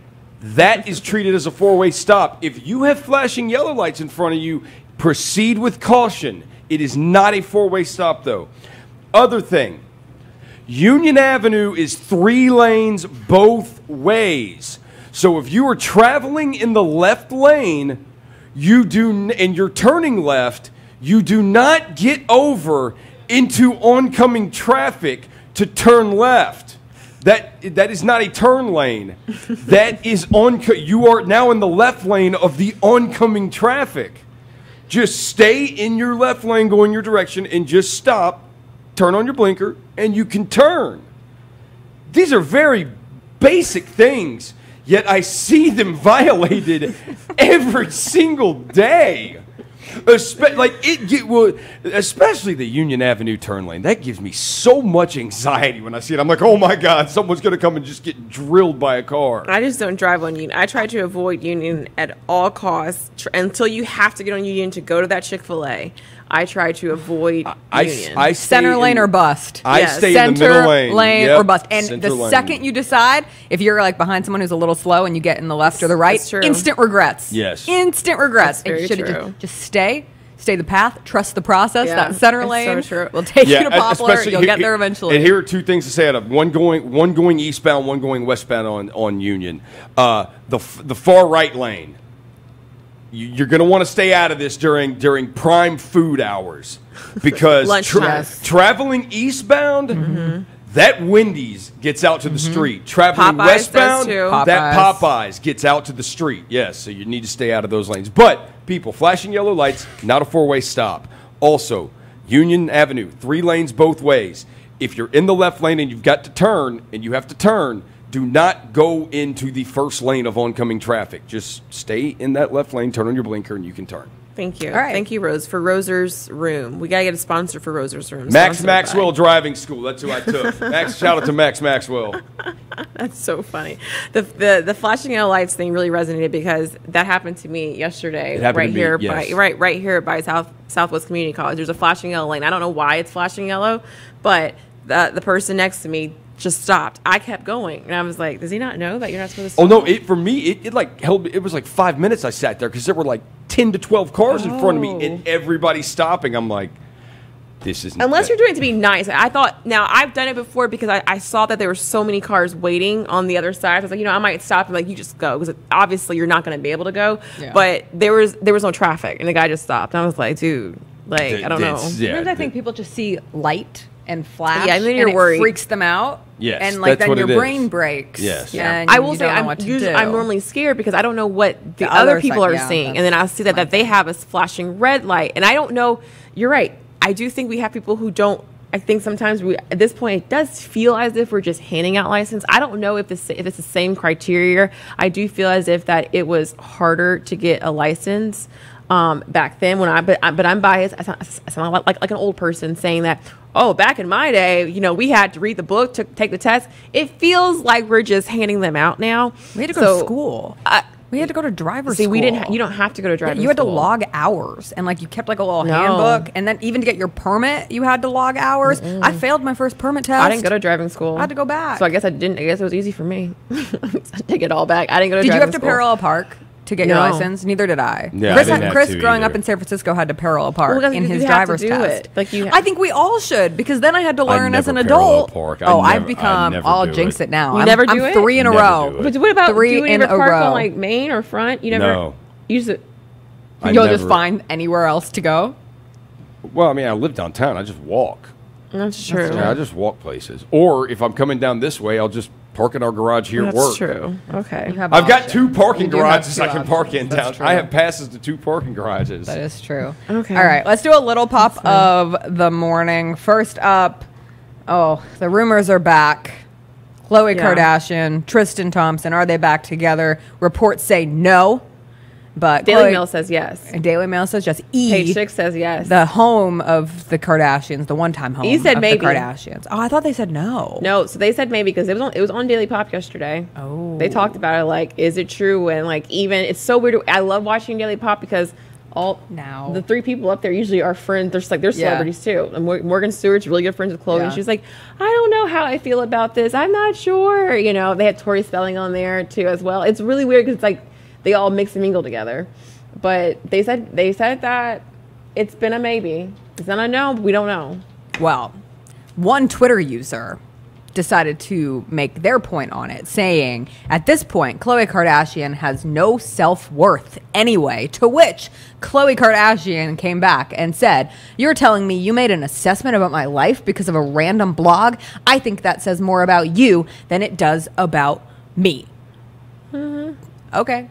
that is treated as a four-way stop. If you have flashing yellow lights in front of you, proceed with caution. It is not a four-way stop, though. Other thing, Union Avenue is 3 lanes both ways. So if you are traveling in the left lane, and you're turning left, you do not get over into oncoming traffic to turn left. That is not a turn lane. That is you are now in the left lane of the oncoming traffic. Just stay in your left lane, go in your direction, and just stop, turn on your blinker, and you can turn. These are very basic things. Yet I see them violated every single day. Especially the Union Avenue turn lane. That gives me so much anxiety when I see it. I'm like, oh my God, someone's going to come and just get drilled by a car. I just don't drive on Union. I try to avoid Union at all costs until you have to get on Union to go to that Chick-fil-A. I try to avoid Union. I center lane or bust. I stay in the middle lane. Center lane or bust. And second you decide, if you're like behind someone who's a little slow and you get in the left or the right, instant regrets. Yes. Instant regrets. And you should have just stay stay the path, trust the process, that center lane. So true. We'll take you to Poplar. You'll get there eventually. And here are two things to say out of one going eastbound, one going westbound on Union. The far right lane, you're going to want to stay out of this during prime food hours because traveling eastbound, that Wendy's gets out to the street. Traveling Popeyes westbound, that Popeyes gets out to the street. Yes, so you need to stay out of those lanes. But people, flashing yellow lights, not a four-way stop. Also, Union Avenue, 3 lanes both ways. If you're in the left lane and you've got to turn, and you have to turn, do not go into the first lane of oncoming traffic. Just stay in that left lane, turn on your blinker, and you can turn. Thank you. All right. Thank you, Rose, for Roser's Room. We got to get a sponsor for Roser's Room. Max Maxwell Driving School. That's who I took. Max, shout out to Max Maxwell. That's so funny. The flashing yellow lights thing really resonated because that happened to me yesterday right here by Southwest Community College. There's a flashing yellow lane. I don't know why it's flashing yellow, but the person next to me just stopped. I kept going, and I was like, does he not know that you're not supposed to stop? Oh, no. For me, it like held me. It was like 5 minutes I sat there because there were like 10 to 12 cars in front of me and everybody's stopping. I'm like, this isn't unless you're doing it to be nice. I thought, now I've done it before because I saw that there were so many cars waiting on the other side. I was like, you know, I might stop and like, you just go because obviously you're not going to be able to go. Yeah. But there was no traffic and the guy just stopped. I was like, dude, like, I don't know. Yeah, sometimes I think people just see light and flash, and then you're worried. It freaks them out. Yes, and like then your brain breaks. Yes, yeah. I will say I'm normally scared because I don't know what the other people are seeing, and then I see that they have a flashing red light, and I don't know. You're right. I do think we have people who don't. I think sometimes we, at this point, it does feel as if we're just handing out license. I don't know if it's the same criteria. I do feel as if that it was harder to get a license back then when but I'm biased. I sound like an old person saying that. Oh, back in my day, you know, we had to read the book, to take the test. It feels like we're just handing them out now. We had to go to school. We had to go to driver's school. See, we didn't. You don't have to go to driver's school. You had to log hours, and like you kept like a little handbook, and then even to get your permit, you had to log hours. I failed my first permit test. I didn't go to driving school. I had to go back. So I guess I didn't. I guess it was easy for me. I take it all back. I didn't go to. Did driving you have to school. Parallel park? To get your license, neither did I. Yeah, Chris growing up in San Francisco, had to parallel park in his driver's test. Like I think we all should because then I had to learn as an adult. I've become all jinx it now. You never do it? I'm 3 in a row. But what about 3 in a row? On like Main or Front? You never use it. You'll just find anywhere else to go. Well, I mean, I live downtown. I just walk. That's true. Yeah, I just walk places. Or if I'm coming down this way, I'll just park in our garage here at work. That's true. Okay. I've got 2 parking garages I can park in down. I have passes to 2 parking garages. That is true. Okay. All right. Let's do a little pop of the morning. First up, the rumors are back. Khloe Kardashian, Tristan Thompson, are they back together? Reports say no. But Daily Mail says yes. Daily Mail says yes. Page 6 says yes. The home of the Kardashians, the one-time home of maybe. The Kardashians. Oh, I thought they said no. No, so they said maybe because it was on Daily Pop yesterday. Oh, they talked about it. Like, is it true? And like, even it's so weird. I love watching Daily Pop because the 3 people up there usually are friends. They're just like, they're celebrities too. And Morgan Stewart's really good friends with Khloe, and she's like, I don't know how I feel about this. I'm not sure. You know, they had Tori Spelling on there too as well. It's really weird because it's like. They all mix and mingle together, but they said that it's been a maybe. It's not a no, but we don't know. Well, one Twitter user decided to make their point on it, saying, at this point, Khloe Kardashian has no self-worth anyway, to which Khloe Kardashian came back and said, you're telling me you made an assessment about my life because of a random blog? I think that says more about you than it does about me. Okay.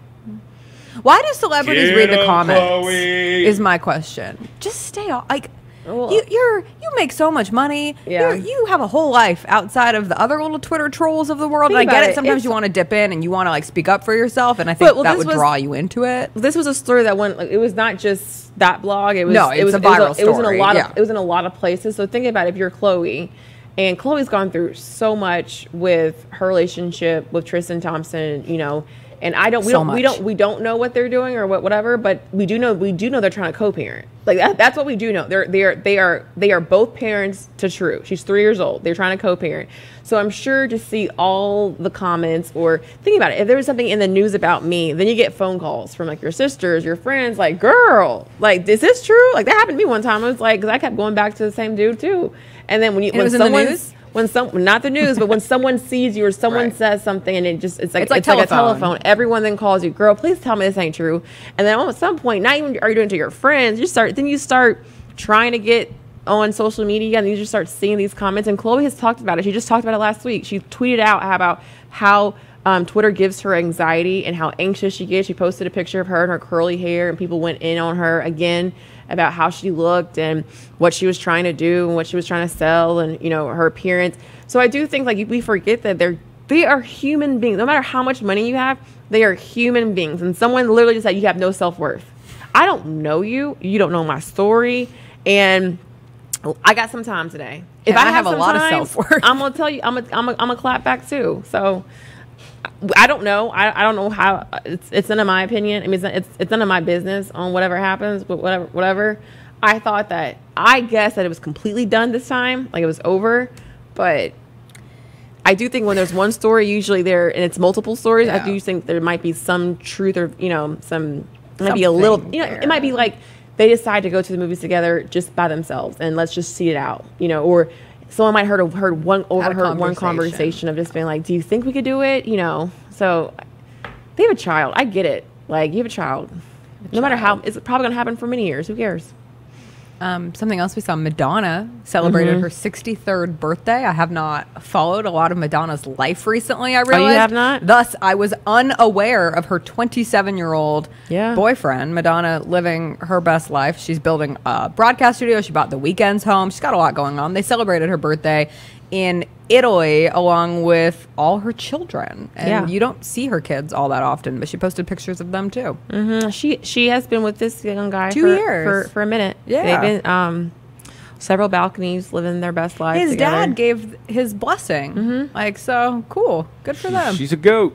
Why do celebrities read the comments? Chloe. Is my question. Just stay off. Like, you make so much money. Yeah. You have a whole life outside of the other little Twitter trolls of the world. And I get it. Sometimes you want to dip in and you want to like speak up for yourself. And I think that would draw you into it. This was a story that went. Like, it was not just that blog. It was. No, it was a viral story. It was in a lot of. It was in a lot of places. So think about it, if you're Khloe. And Khloe's gone through so much with her relationship with Tristan Thompson. You know. And I don't, we don't know what they're doing or whatever, but we do know they're trying to co-parent. Like that's what we do know. They are both parents to True. She's 3 years old. They're trying to co-parent. So I'm sure to see all the comments or think about it. If there was something in the news about me, then you get phone calls from like your sisters, your friends, like, girl, like, is this true? Like that happened to me one time. I was like, cause I kept going back to the same dude too. And then when someone sees you or someone says something and it's like a telephone, everyone then calls you, girl, please tell me this ain't true. And then at some point, not even are you doing it to your friends, you start trying to get on social media and you just start seeing these comments. And Chloe has talked about it. She just talked about it last week. She tweeted out about how Twitter gives her anxiety and how anxious she gets. She posted a picture of her and her curly hair and people went in on her again about how she looked and what she was trying to do and what she was trying to sell and, you know, her appearance. So I do think, like, we forget that they are human beings. No matter how much money you have, they are human beings. And someone literally just said, you have no self-worth. I don't know you. You don't know my story. And I got some time today. If I have a lot of self-worth, I'm going to tell you, I'm a clap back too. So I don't know. I don't know how. It's none of my opinion. I mean, it's none of my business on whatever happens, but whatever. I thought that, I guess that it was completely done this time. Like it was over. But I do think when there's one story, usually there, and it's multiple stories, yeah. I do think there might be some truth or, you know, it might be like they decide to go to the movies together just by themselves and let's just see it out, you know, or someone might overheard one conversation of just being like, do you think we could do it? You know, so they have a child. I get it. Like, you have a child. No matter how, it's probably going to happen for many years. Who cares? Something else we saw, Madonna celebrated her 63rd birthday. I have not followed a lot of Madonna's life recently, I realized. Oh, you have not? Thus, I was unaware of her 27-year-old boyfriend. Madonna living her best life. She's building a broadcast studio. She bought The Weeknd's home. She's got a lot going on. They celebrated her birthday in Italy along with all her children. And you don't see her kids all that often, but she posted pictures of them too. She has been with this young guy 2 years for a minute. Yeah. They've been several balconies living their best life. His dad gave his blessing. Like, so cool. Good for them. She's a goat.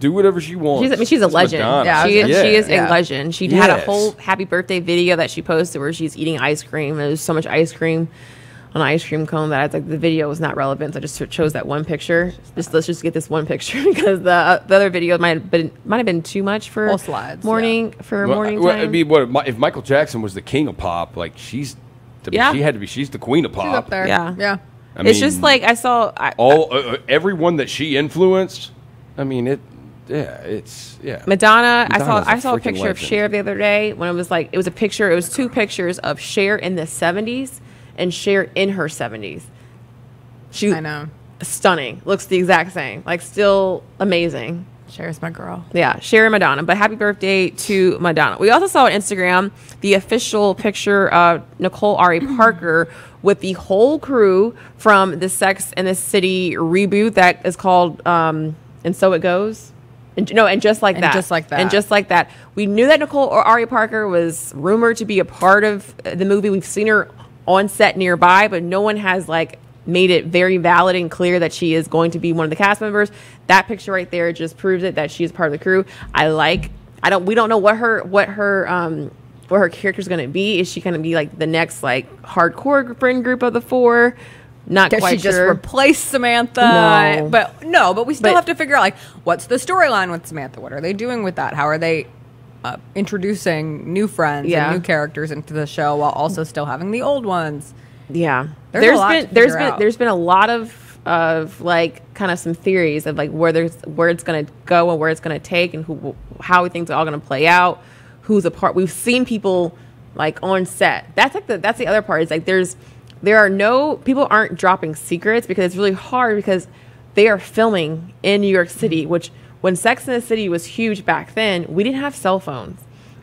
Do whatever she wants. She's a legend. Madonna. Yeah, she is a legend. She had a whole happy birthday video that she posted where she's eating ice cream. There's so much ice cream on an ice cream cone that I was like, the video was not relevant. So I just chose that one picture. Let's just get this one picture because the other video might have been too much for all slides. Morning time. I mean, what if Michael Jackson was the king of pop? Like she had to be. She's the queen of pop. She's up there. Yeah. I mean, everyone that she influenced. I mean it. Yeah, Madonna. I saw a picture of Cher the other day when it was two pictures of Cher in the 70s and Cher in her 70s. I know. Stunning. Looks the exact same. Like, still amazing. Cher's my girl. Yeah, Cher and Madonna. But happy birthday to Madonna. We also saw on Instagram the official picture of Nicole Ari Parker with the whole crew from the Sex and the City reboot that is called And So It Goes. And just like that. We knew that Nicole Ari Parker was rumored to be a part of the movie. We've seen her on set nearby, but no one has like made it very valid and clear that she is going to be one of the cast members. That picture right there just proves it, that she is part of the crew. We don't know what her character's going to be. Is she going to be like the next like hardcore friend group of the four? Not quite sure. Just replaced Samantha. But we still have to figure out, like, what's the storyline with Samantha? What are they doing with that? How are they introducing new friends and new characters into the show while also still having the old ones? Yeah, there's been a lot of like kind of some theories of like where it's going to go and where it's going to take and how things are all going to play out. Who's a part? We've seen people like on set. That's the other part. Is like people aren't dropping secrets because it's really hard because they are filming in New York City, which when Sex and the City was huge back then, we didn't have cell phones,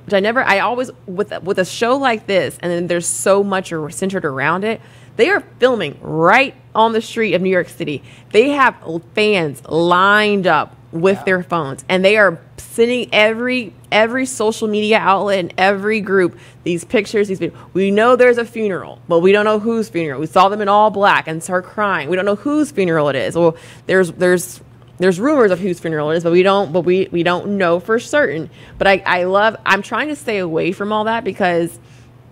which I always, with a show like this, and then there's so much centered around it, they are filming right on the street of New York City. They have fans lined up with their phones, and they are sending every social media outlet and every group these pictures, these videos. We know there's a funeral, but we don't know whose funeral. We saw them in all black and start crying. We don't know whose funeral it is. Well, there's rumors of whose funeral it is, but we don't know for certain. But I'm trying to stay away from all that because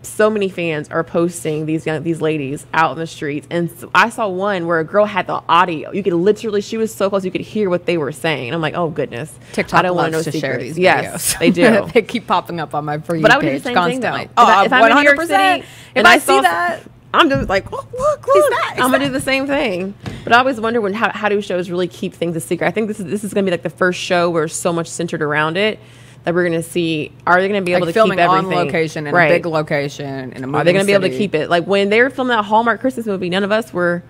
so many fans are posting these ladies out in the streets. And so I saw one where a girl had the audio. You could literally, she was so close, you could hear what they were saying. And I'm like, oh goodness. TikTok loves to share these videos. Yes, they do. They keep popping up on my For You page. But I would do the same thing though. Oh, if I'm in New York City, if I see that, I'm just like, oh, look. I'm going to do the same thing. But I always wonder when how do shows really keep things a secret? I think this is going to be like the first show where so much centered around it. That we're going to see, are they going to be able to keep everything? On location, in a big location, in a movie. Are they going to be able to keep it? Like when they were filming that Hallmark Christmas movie, none of us were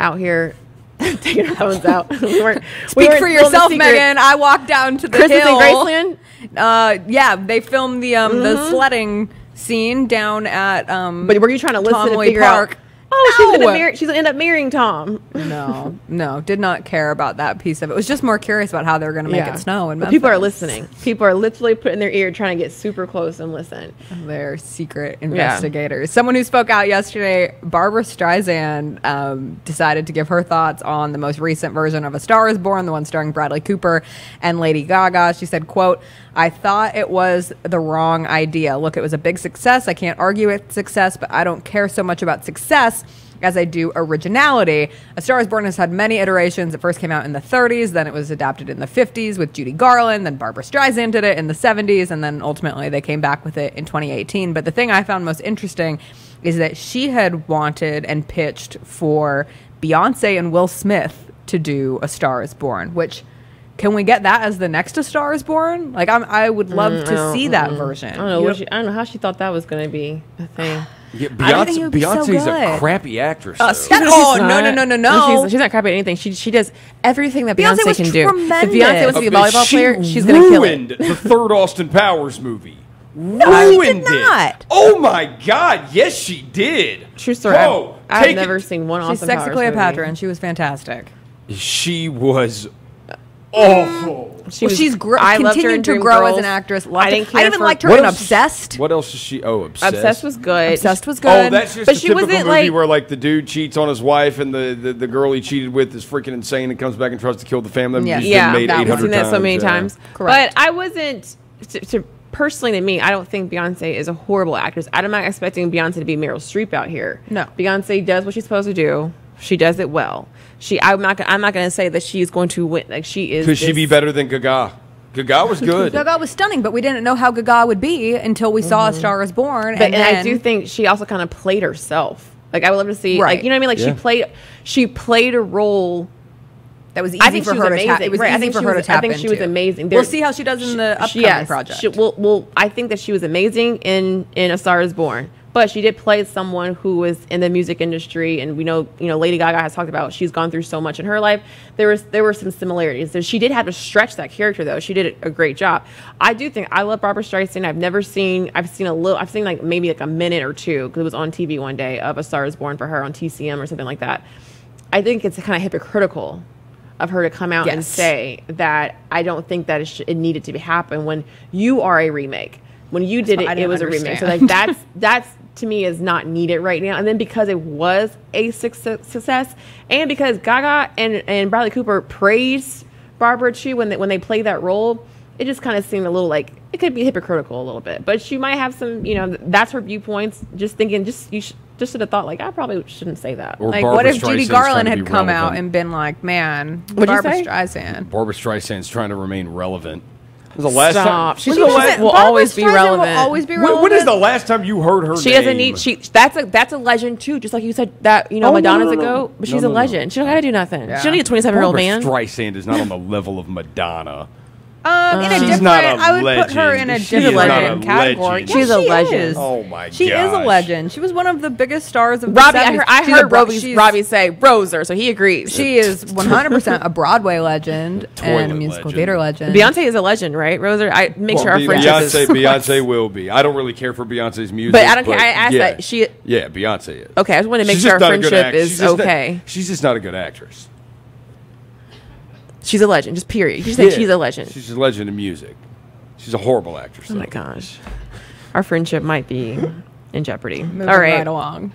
out here taking our phones out. Speak for yourself, Megan. I walked down to the Christmas hill. Christmas in Graceland? Yeah, they filmed the sledding scene down at But were you trying to listen to figure out? Oh, no. She's going to end up marrying Tom. No, did not care about that piece of it. Was just more curious about how they were going to make it snow. And people are listening. People are literally putting their ear trying to get super close and listen. They're secret investigators. Yeah. Someone who spoke out yesterday, Barbra Streisand, decided to give her thoughts on the most recent version of A Star Is Born, the one starring Bradley Cooper and Lady Gaga. She said, quote, "I thought it was the wrong idea. Look, it was a big success. I can't argue with success, but I don't care so much about success as I do originality. A Star Is Born has had many iterations. It first came out in the 30s, then it was adapted in the 50s with Judy Garland, then Barbra Streisand did it in the 70s, and then ultimately they came back with it in 2018. But the thing I found most interesting is that she had wanted and pitched for Beyonce and Will Smith to do A Star Is Born, which... Can we get that as the next A Star Is Born? Like, I would love to see that version. I don't know how she thought that was going to be a thing. Yeah, Beyonce's a crappy actress. No. She's not crappy at anything. She does everything that Beyonce can do. If Beyonce wants to be a volleyball player, she's going to kill it. The third Austin Powers movie. No, she did not. Oh my God! Yes, she did. True story. I've never seen one Austin Powers movie. She's Sexy Cleopatra, and she was fantastic. She was. Awful. She's continued to grow as an actress. I even liked her in Obsessed. What else is she? Oh, Obsessed. Obsessed was good. Oh, that's just a typical movie where like the dude cheats on his wife and the girl he cheated with is freaking insane and comes back and tries to kill the family. I've seen that so many times. Correct. But I wasn't personally to me. I don't think Beyonce is a horrible actress. I'm not expecting Beyonce to be Meryl Streep out here. No, Beyonce does what she's supposed to do. She does it well. I'm not going to say that she's going to win. Like she is. Could she be better than Gaga? Gaga was good. Gaga was stunning, but we didn't know how Gaga would be until we saw A Star Is Born. But, and I do think she also kind of played herself. Like I would love to see. Like you know what I mean? Like she played a role. That was easy for her to tap into. I think she was amazing. We'll see how she does in the upcoming project. I think that she was amazing in A Star Is Born. But she did play someone who was in the music industry, and we know, Lady Gaga has talked about she's gone through so much in her life. There were some similarities. So she did have to stretch that character, though. She did a great job. I do think I love Barbra Streisand. I've seen like maybe like a minute or two because it was on TV one day of A Star Is Born for her on TCM or something like that. I think it's kind of hypocritical of her to come out and say that I don't think that it needed to happen when you are a remake. When you did it, it was a remake. So like that's to me is not needed right now. And then because it was a success, and because Gaga and Bradley Cooper praised Barbra too when they played that role, it just kind of seemed a little like it could be hypocritical a little bit. But she might have some, that's her viewpoints. You should have thought like I probably shouldn't say that. Or like, what if Judy Garland had come out and been like, man, Barbra Streisand's trying to remain relevant. Barbra Streisand will always be relevant. When is the last time you heard her name? That's a legend too. Just like you said that Madonna's a goat, but she's a legend. No. She don't gotta do nothing. Yeah. She don't need a 27-year-old man. Barbra Streisand is not on the level of Madonna. I would put her in a different category. She's a legend. Oh my god, she is a legend. She was one of the biggest stars of the 70s. I heard Robbie say "Roser," so he agrees. She is 100% a Broadway legend and a musical theater legend. Beyonce is a legend, right? Roser, I make sure our friends. Beyonce will be. I don't really care for Beyonce's music, but I don't care. I asked that she. Yeah, Beyonce is. Okay, I just want to make sure our friendship is okay. She's just not a good actress. She's a legend, just period. You just say she's a legend. She's a legend in music. She's a horrible actress. Oh, my gosh. Our friendship might be in jeopardy. Moving right along.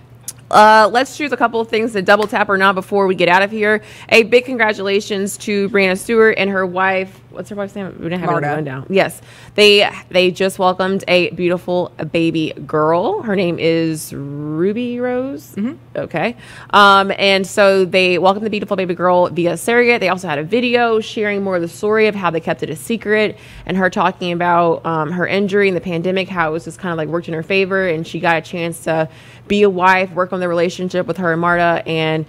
Let's choose a couple of things to double tap or not before we get out of here. A big congratulations to Breanna Stewart and her wife. What's her wife's name? We didn't have it written down. Yes. They just welcomed a beautiful baby girl. Her name is Ruby Rose. Okay. And so they welcomed the beautiful baby girl via surrogate. They also had a video sharing more of the story of how they kept it a secret and her talking about her injury and the pandemic, how it was just kind of like worked in her favor, and she got a chance to be a wife, work on the relationship with her and Marta, and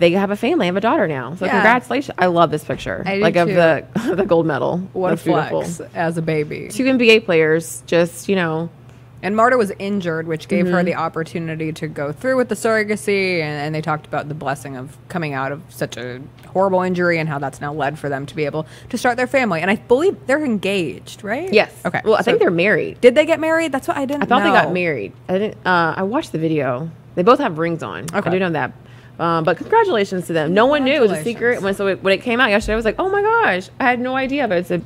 they have a family. They have a daughter now. So congratulations. I love this picture. I do too. Of the gold medal. What a flex as a baby. Two NBA players, just, you know. And Marta was injured, which gave her the opportunity to go through with the surrogacy, and they talked about the blessing of coming out of such a horrible injury and how that's now led for them to be able to start their family. And I believe they're engaged, right? Yes. Okay. Well, I think they're married. Did they get married? That's what I didn't know. I thought they got married. I didn't. I watched the video. They both have rings on. Okay. I do know that. But congratulations to them. No one knew. It was a secret. When it came out yesterday, I was like, oh, my gosh. I had no idea. But it's a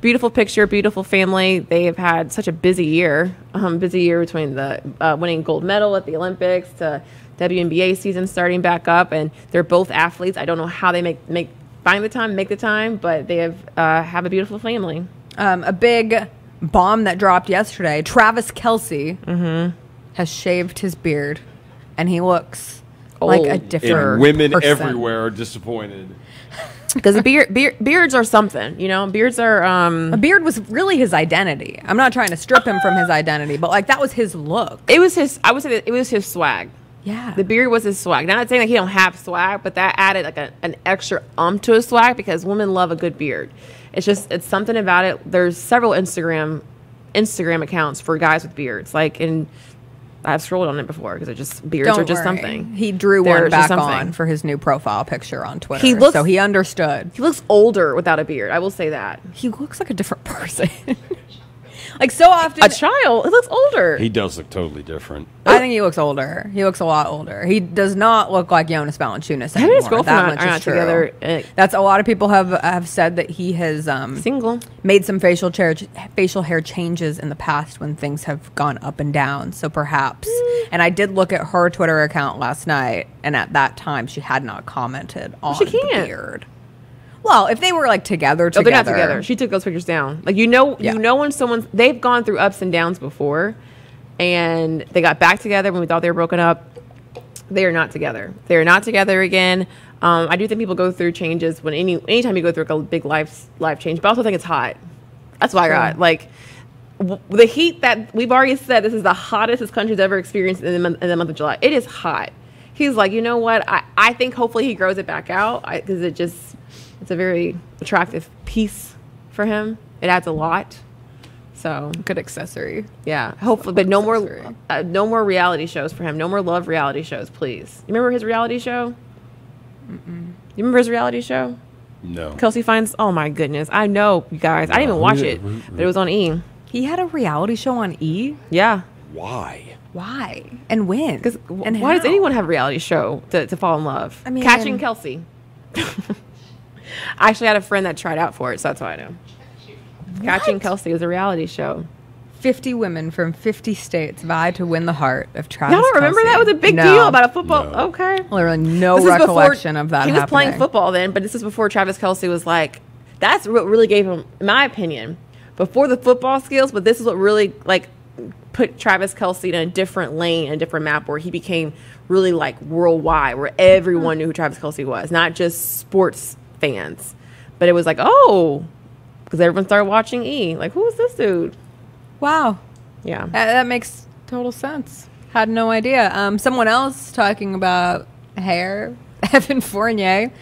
beautiful picture, beautiful family. They have had such a busy year between the winning gold medal at the Olympics to WNBA season starting back up. And they're both athletes. I don't know how they make the time, but they have a beautiful family. A big bomb that dropped yesterday. Travis Kelce has shaved his beard, and he looks like a different person. Everywhere are disappointed because beards are something, you know. Beards are a beard was really his identity. I'm not trying to strip him from his identity, but like that was his look. It was his. I would say that it was his swag. Yeah, the beard was his swag. Now, I'm not saying that he don't have swag, but that added like an extra to his swag because women love a good beard. It's just something about it. There's several Instagram accounts for guys with beards, like in. I've scrolled on it before because beards are just something. He drew one back on for his new profile picture on Twitter. So he understood. He looks older without a beard. I will say that. He looks like a different person. Like so often. A child. He looks older. He does look totally different. I think he looks older. He looks a lot older. He does not look like Jonas Valanciunas anymore. His girlfriend are not together. That's a lot of people have said that he has made some facial hair changes in the past when things have gone up and down. So perhaps. And I did look at her Twitter account last night, and at that time she had not commented on the beard. Well, if they were like together. They're not together. She took those pictures down. Like you know when they've gone through ups and downs before, and they got back together when we thought they were broken up. They are not together. They are not together again. I do think people go through changes when anytime you go through a big life change. But I also think it's hot. That's why I got like the heat that we've already said. This is the hottest this country's ever experienced in the month of July. It is hot. He's like, you know what? I think hopefully he grows it back out because it just. It's a very attractive piece for him. It adds a lot. So good accessory. Yeah, hopefully. But no more reality shows for him. No more love reality shows, please. You remember his reality show? You remember his reality show? No. Kelce Finds. Oh my goodness! I know, you guys. I didn't even watch it, but it was on E. He had a reality show on E. Yeah. Why? Why and when? Because why does anyone have a reality show to fall in love? I mean, Catching Kelce. I actually had a friend that tried out for it, so that's why I know. What? Catching Kelce was a reality show. 50 women from 50 states vie to win the heart of Travis Kelce. I don't remember that. It was a big deal about a football. No. Okay. Literally no recollection of that happening. He was playing football then, but this is before Travis Kelce was like, that's what really gave him, in my opinion, before the football skills, but this is what really like put Travis Kelce in a different lane, a different map where he became really like worldwide, where everyone knew who Travis Kelce was, not just sports fans, but it was like, oh, because everyone started watching E. Like, who is this dude? Wow. Yeah, that makes total sense. Had no idea. Someone else talking about hair, Evan Fournier,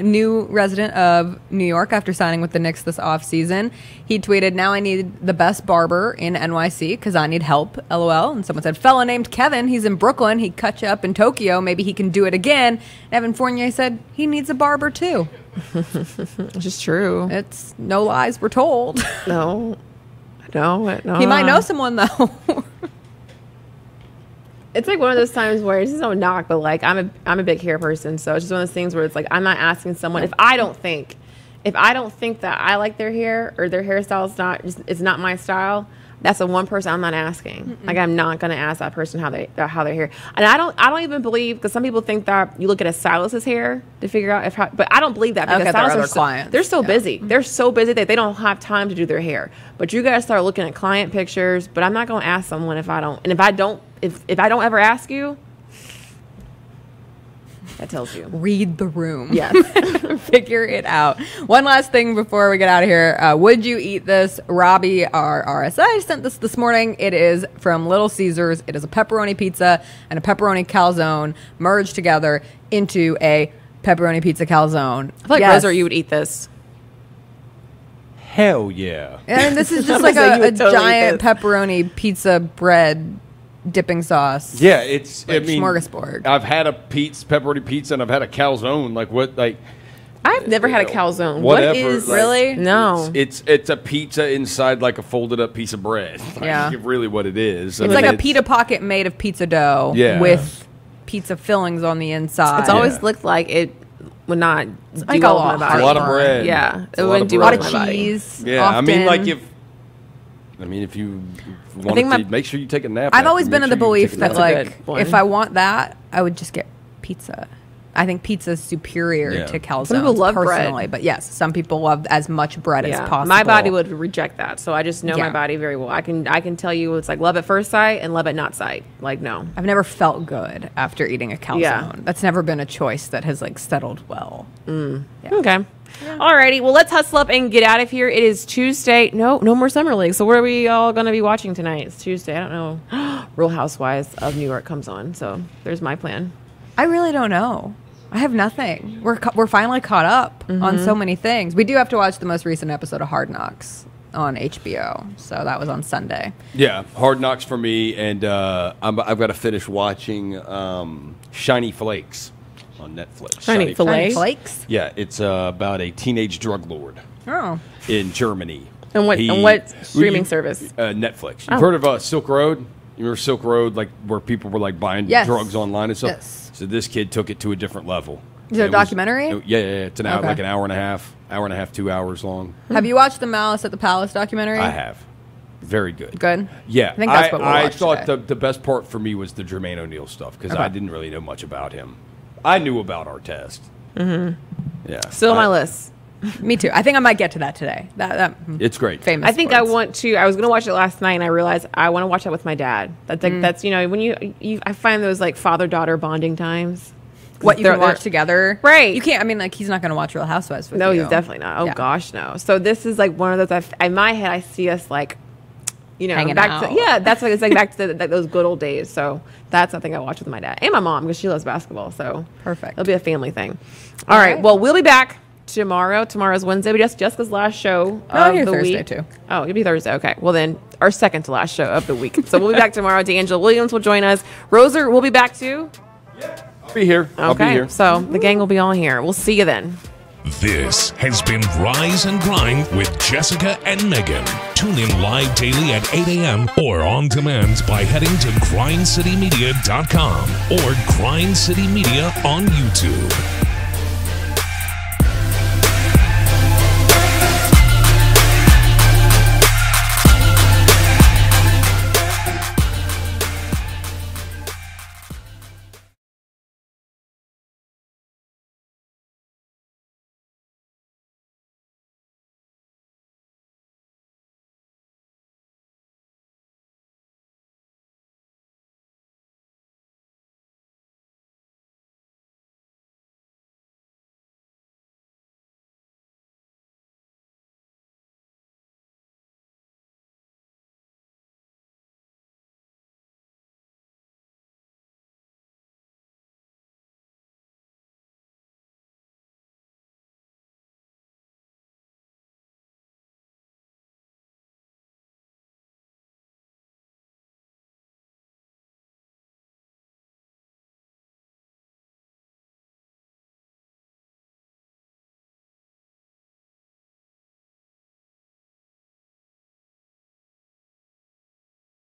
new resident of New York after signing with the Knicks this offseason. He tweeted, now I need the best barber in NYC because I need help, LOL. And someone said, fella named Kevin, he's in Brooklyn. He cut you up in Tokyo. Maybe he can do it again. And Evan Fournier said he needs a barber too. Which is true. It's no lies were told. No. He might know someone though. It's like one of those times where it's just no knock, but like I'm a big hair person, so it's just one of those things where it's like I'm not asking someone if I don't think If I don't think that I like their hair or their hairstyle is not, it's not my style, that's the one person I'm not asking. Mm-mm. Like, I'm not going to ask that person how their hair. And I don't even believe, because some people think that you look at a stylist's hair to figure out if, how, but I don't believe that, because stylists are so, clients. They're so busy. They're so busy that they don't have time to do their hair. But you got to start looking at client pictures. But I'm not going to ask someone if I don't, and if I don't ever ask you, that tells you. Read the room. Yes. Figure it out. One last thing before we get out of here. Would you eat this? Robbie, our RSI, sent this morning. It is from Little Caesars. It is a pepperoni pizza and a pepperoni calzone merged together into a pepperoni pizza calzone. I feel like, Rose, or you would eat this. Hell yeah. And this is just like a totally giant pepperoni pizza bread dipping sauce. Yeah, it's like, I mean, smorgasbord. I've had a pizza, pepperoni pizza, and I've had a calzone. Like, what? Like, I've never had a calzone. Whatever, what is, like, really? No, it's a pizza inside like a folded up piece of bread. Like, yeah, really, what it is. It's like a pita pocket made of pizza dough with pizza fillings on the inside. It's always looked like it would not do well with my body. A lot of bread. Yeah, it wouldn't do well with my body. A lot of cheese. Yeah, often. I mean, like, if you want to, make sure you take a nap. I've always been of the belief that, like, if I want that, I would just get pizza. I think pizza is superior to calzone. Some people love personally, bread. But yes, some people love as much bread as possible. My body would reject that, so I just know my body very well. I can tell you it's like love at first sight and love at not sight. Like, no, I've never felt good after eating a calzone. Yeah. That's never been a choice that has, like, settled well. Mm. Yeah. Okay. Yeah. Alrighty, well, let's hustle up and get out of here. It is Tuesday. No more summer league. So what are we all going to be watching tonight? It's Tuesday. I don't know. Real Housewives of New York comes on. So there's my plan. I really don't know. I have nothing. We're finally caught up on so many things. We do have to watch the most recent episode of Hard Knocks on HBO. So that was on Sunday. Yeah, Hard Knocks for me, and I've got to finish watching Shiny Flakes on Netflix. Shiny Flakes? Yeah, it's about a teenage drug lord in Germany. And what streaming service? Netflix. You've heard of Silk Road? You remember Silk Road, like where people were like buying drugs online and stuff? Yes. So this kid took it to a different level. Is it a documentary? It's an hour, like an hour and a half, 2 hours long. Have you watched the Malice at the Palace documentary? I have. Very good. Good? Yeah. I think that's what I thought the best part for me was the Jermaine O'Neal stuff, because I didn't really know much about him. I knew about our test. Yeah. Still on my list. Me too. I think I might get to that today. It's great. Famous. I think I want to. I was going to watch it last night, and I realized I want to watch that with my dad. That's like that's when you I find those like father-daughter bonding times. What you can watch together, right? You can't. I mean, like, he's not going to watch Real Housewives with you. No, he's definitely not. Oh gosh, no. So this is like one of those. In my head, I see us like, hanging out. That's like it's like back to those good old days. So that's something I watch with my dad and my mom, because she loves basketball. So perfect. It'll be a family thing. All right. Well, we'll be back tomorrow. Tomorrow's Wednesday. But just Jessica's last show of the Thursday week. Too. Oh, it'll be Thursday. Okay. Well, then our second to last show of the week. So we'll be back tomorrow. D'Angela Williams will join us. Roser will be back too. Yeah, I'll be here. Okay. I'll be here. So the gang will be on here. We'll see you then. This has been Rise and Grind with Jessica and Megan. Tune in live daily at 8 a.m. or on demand by heading to grindcitymedia.com or Grind City Media on YouTube.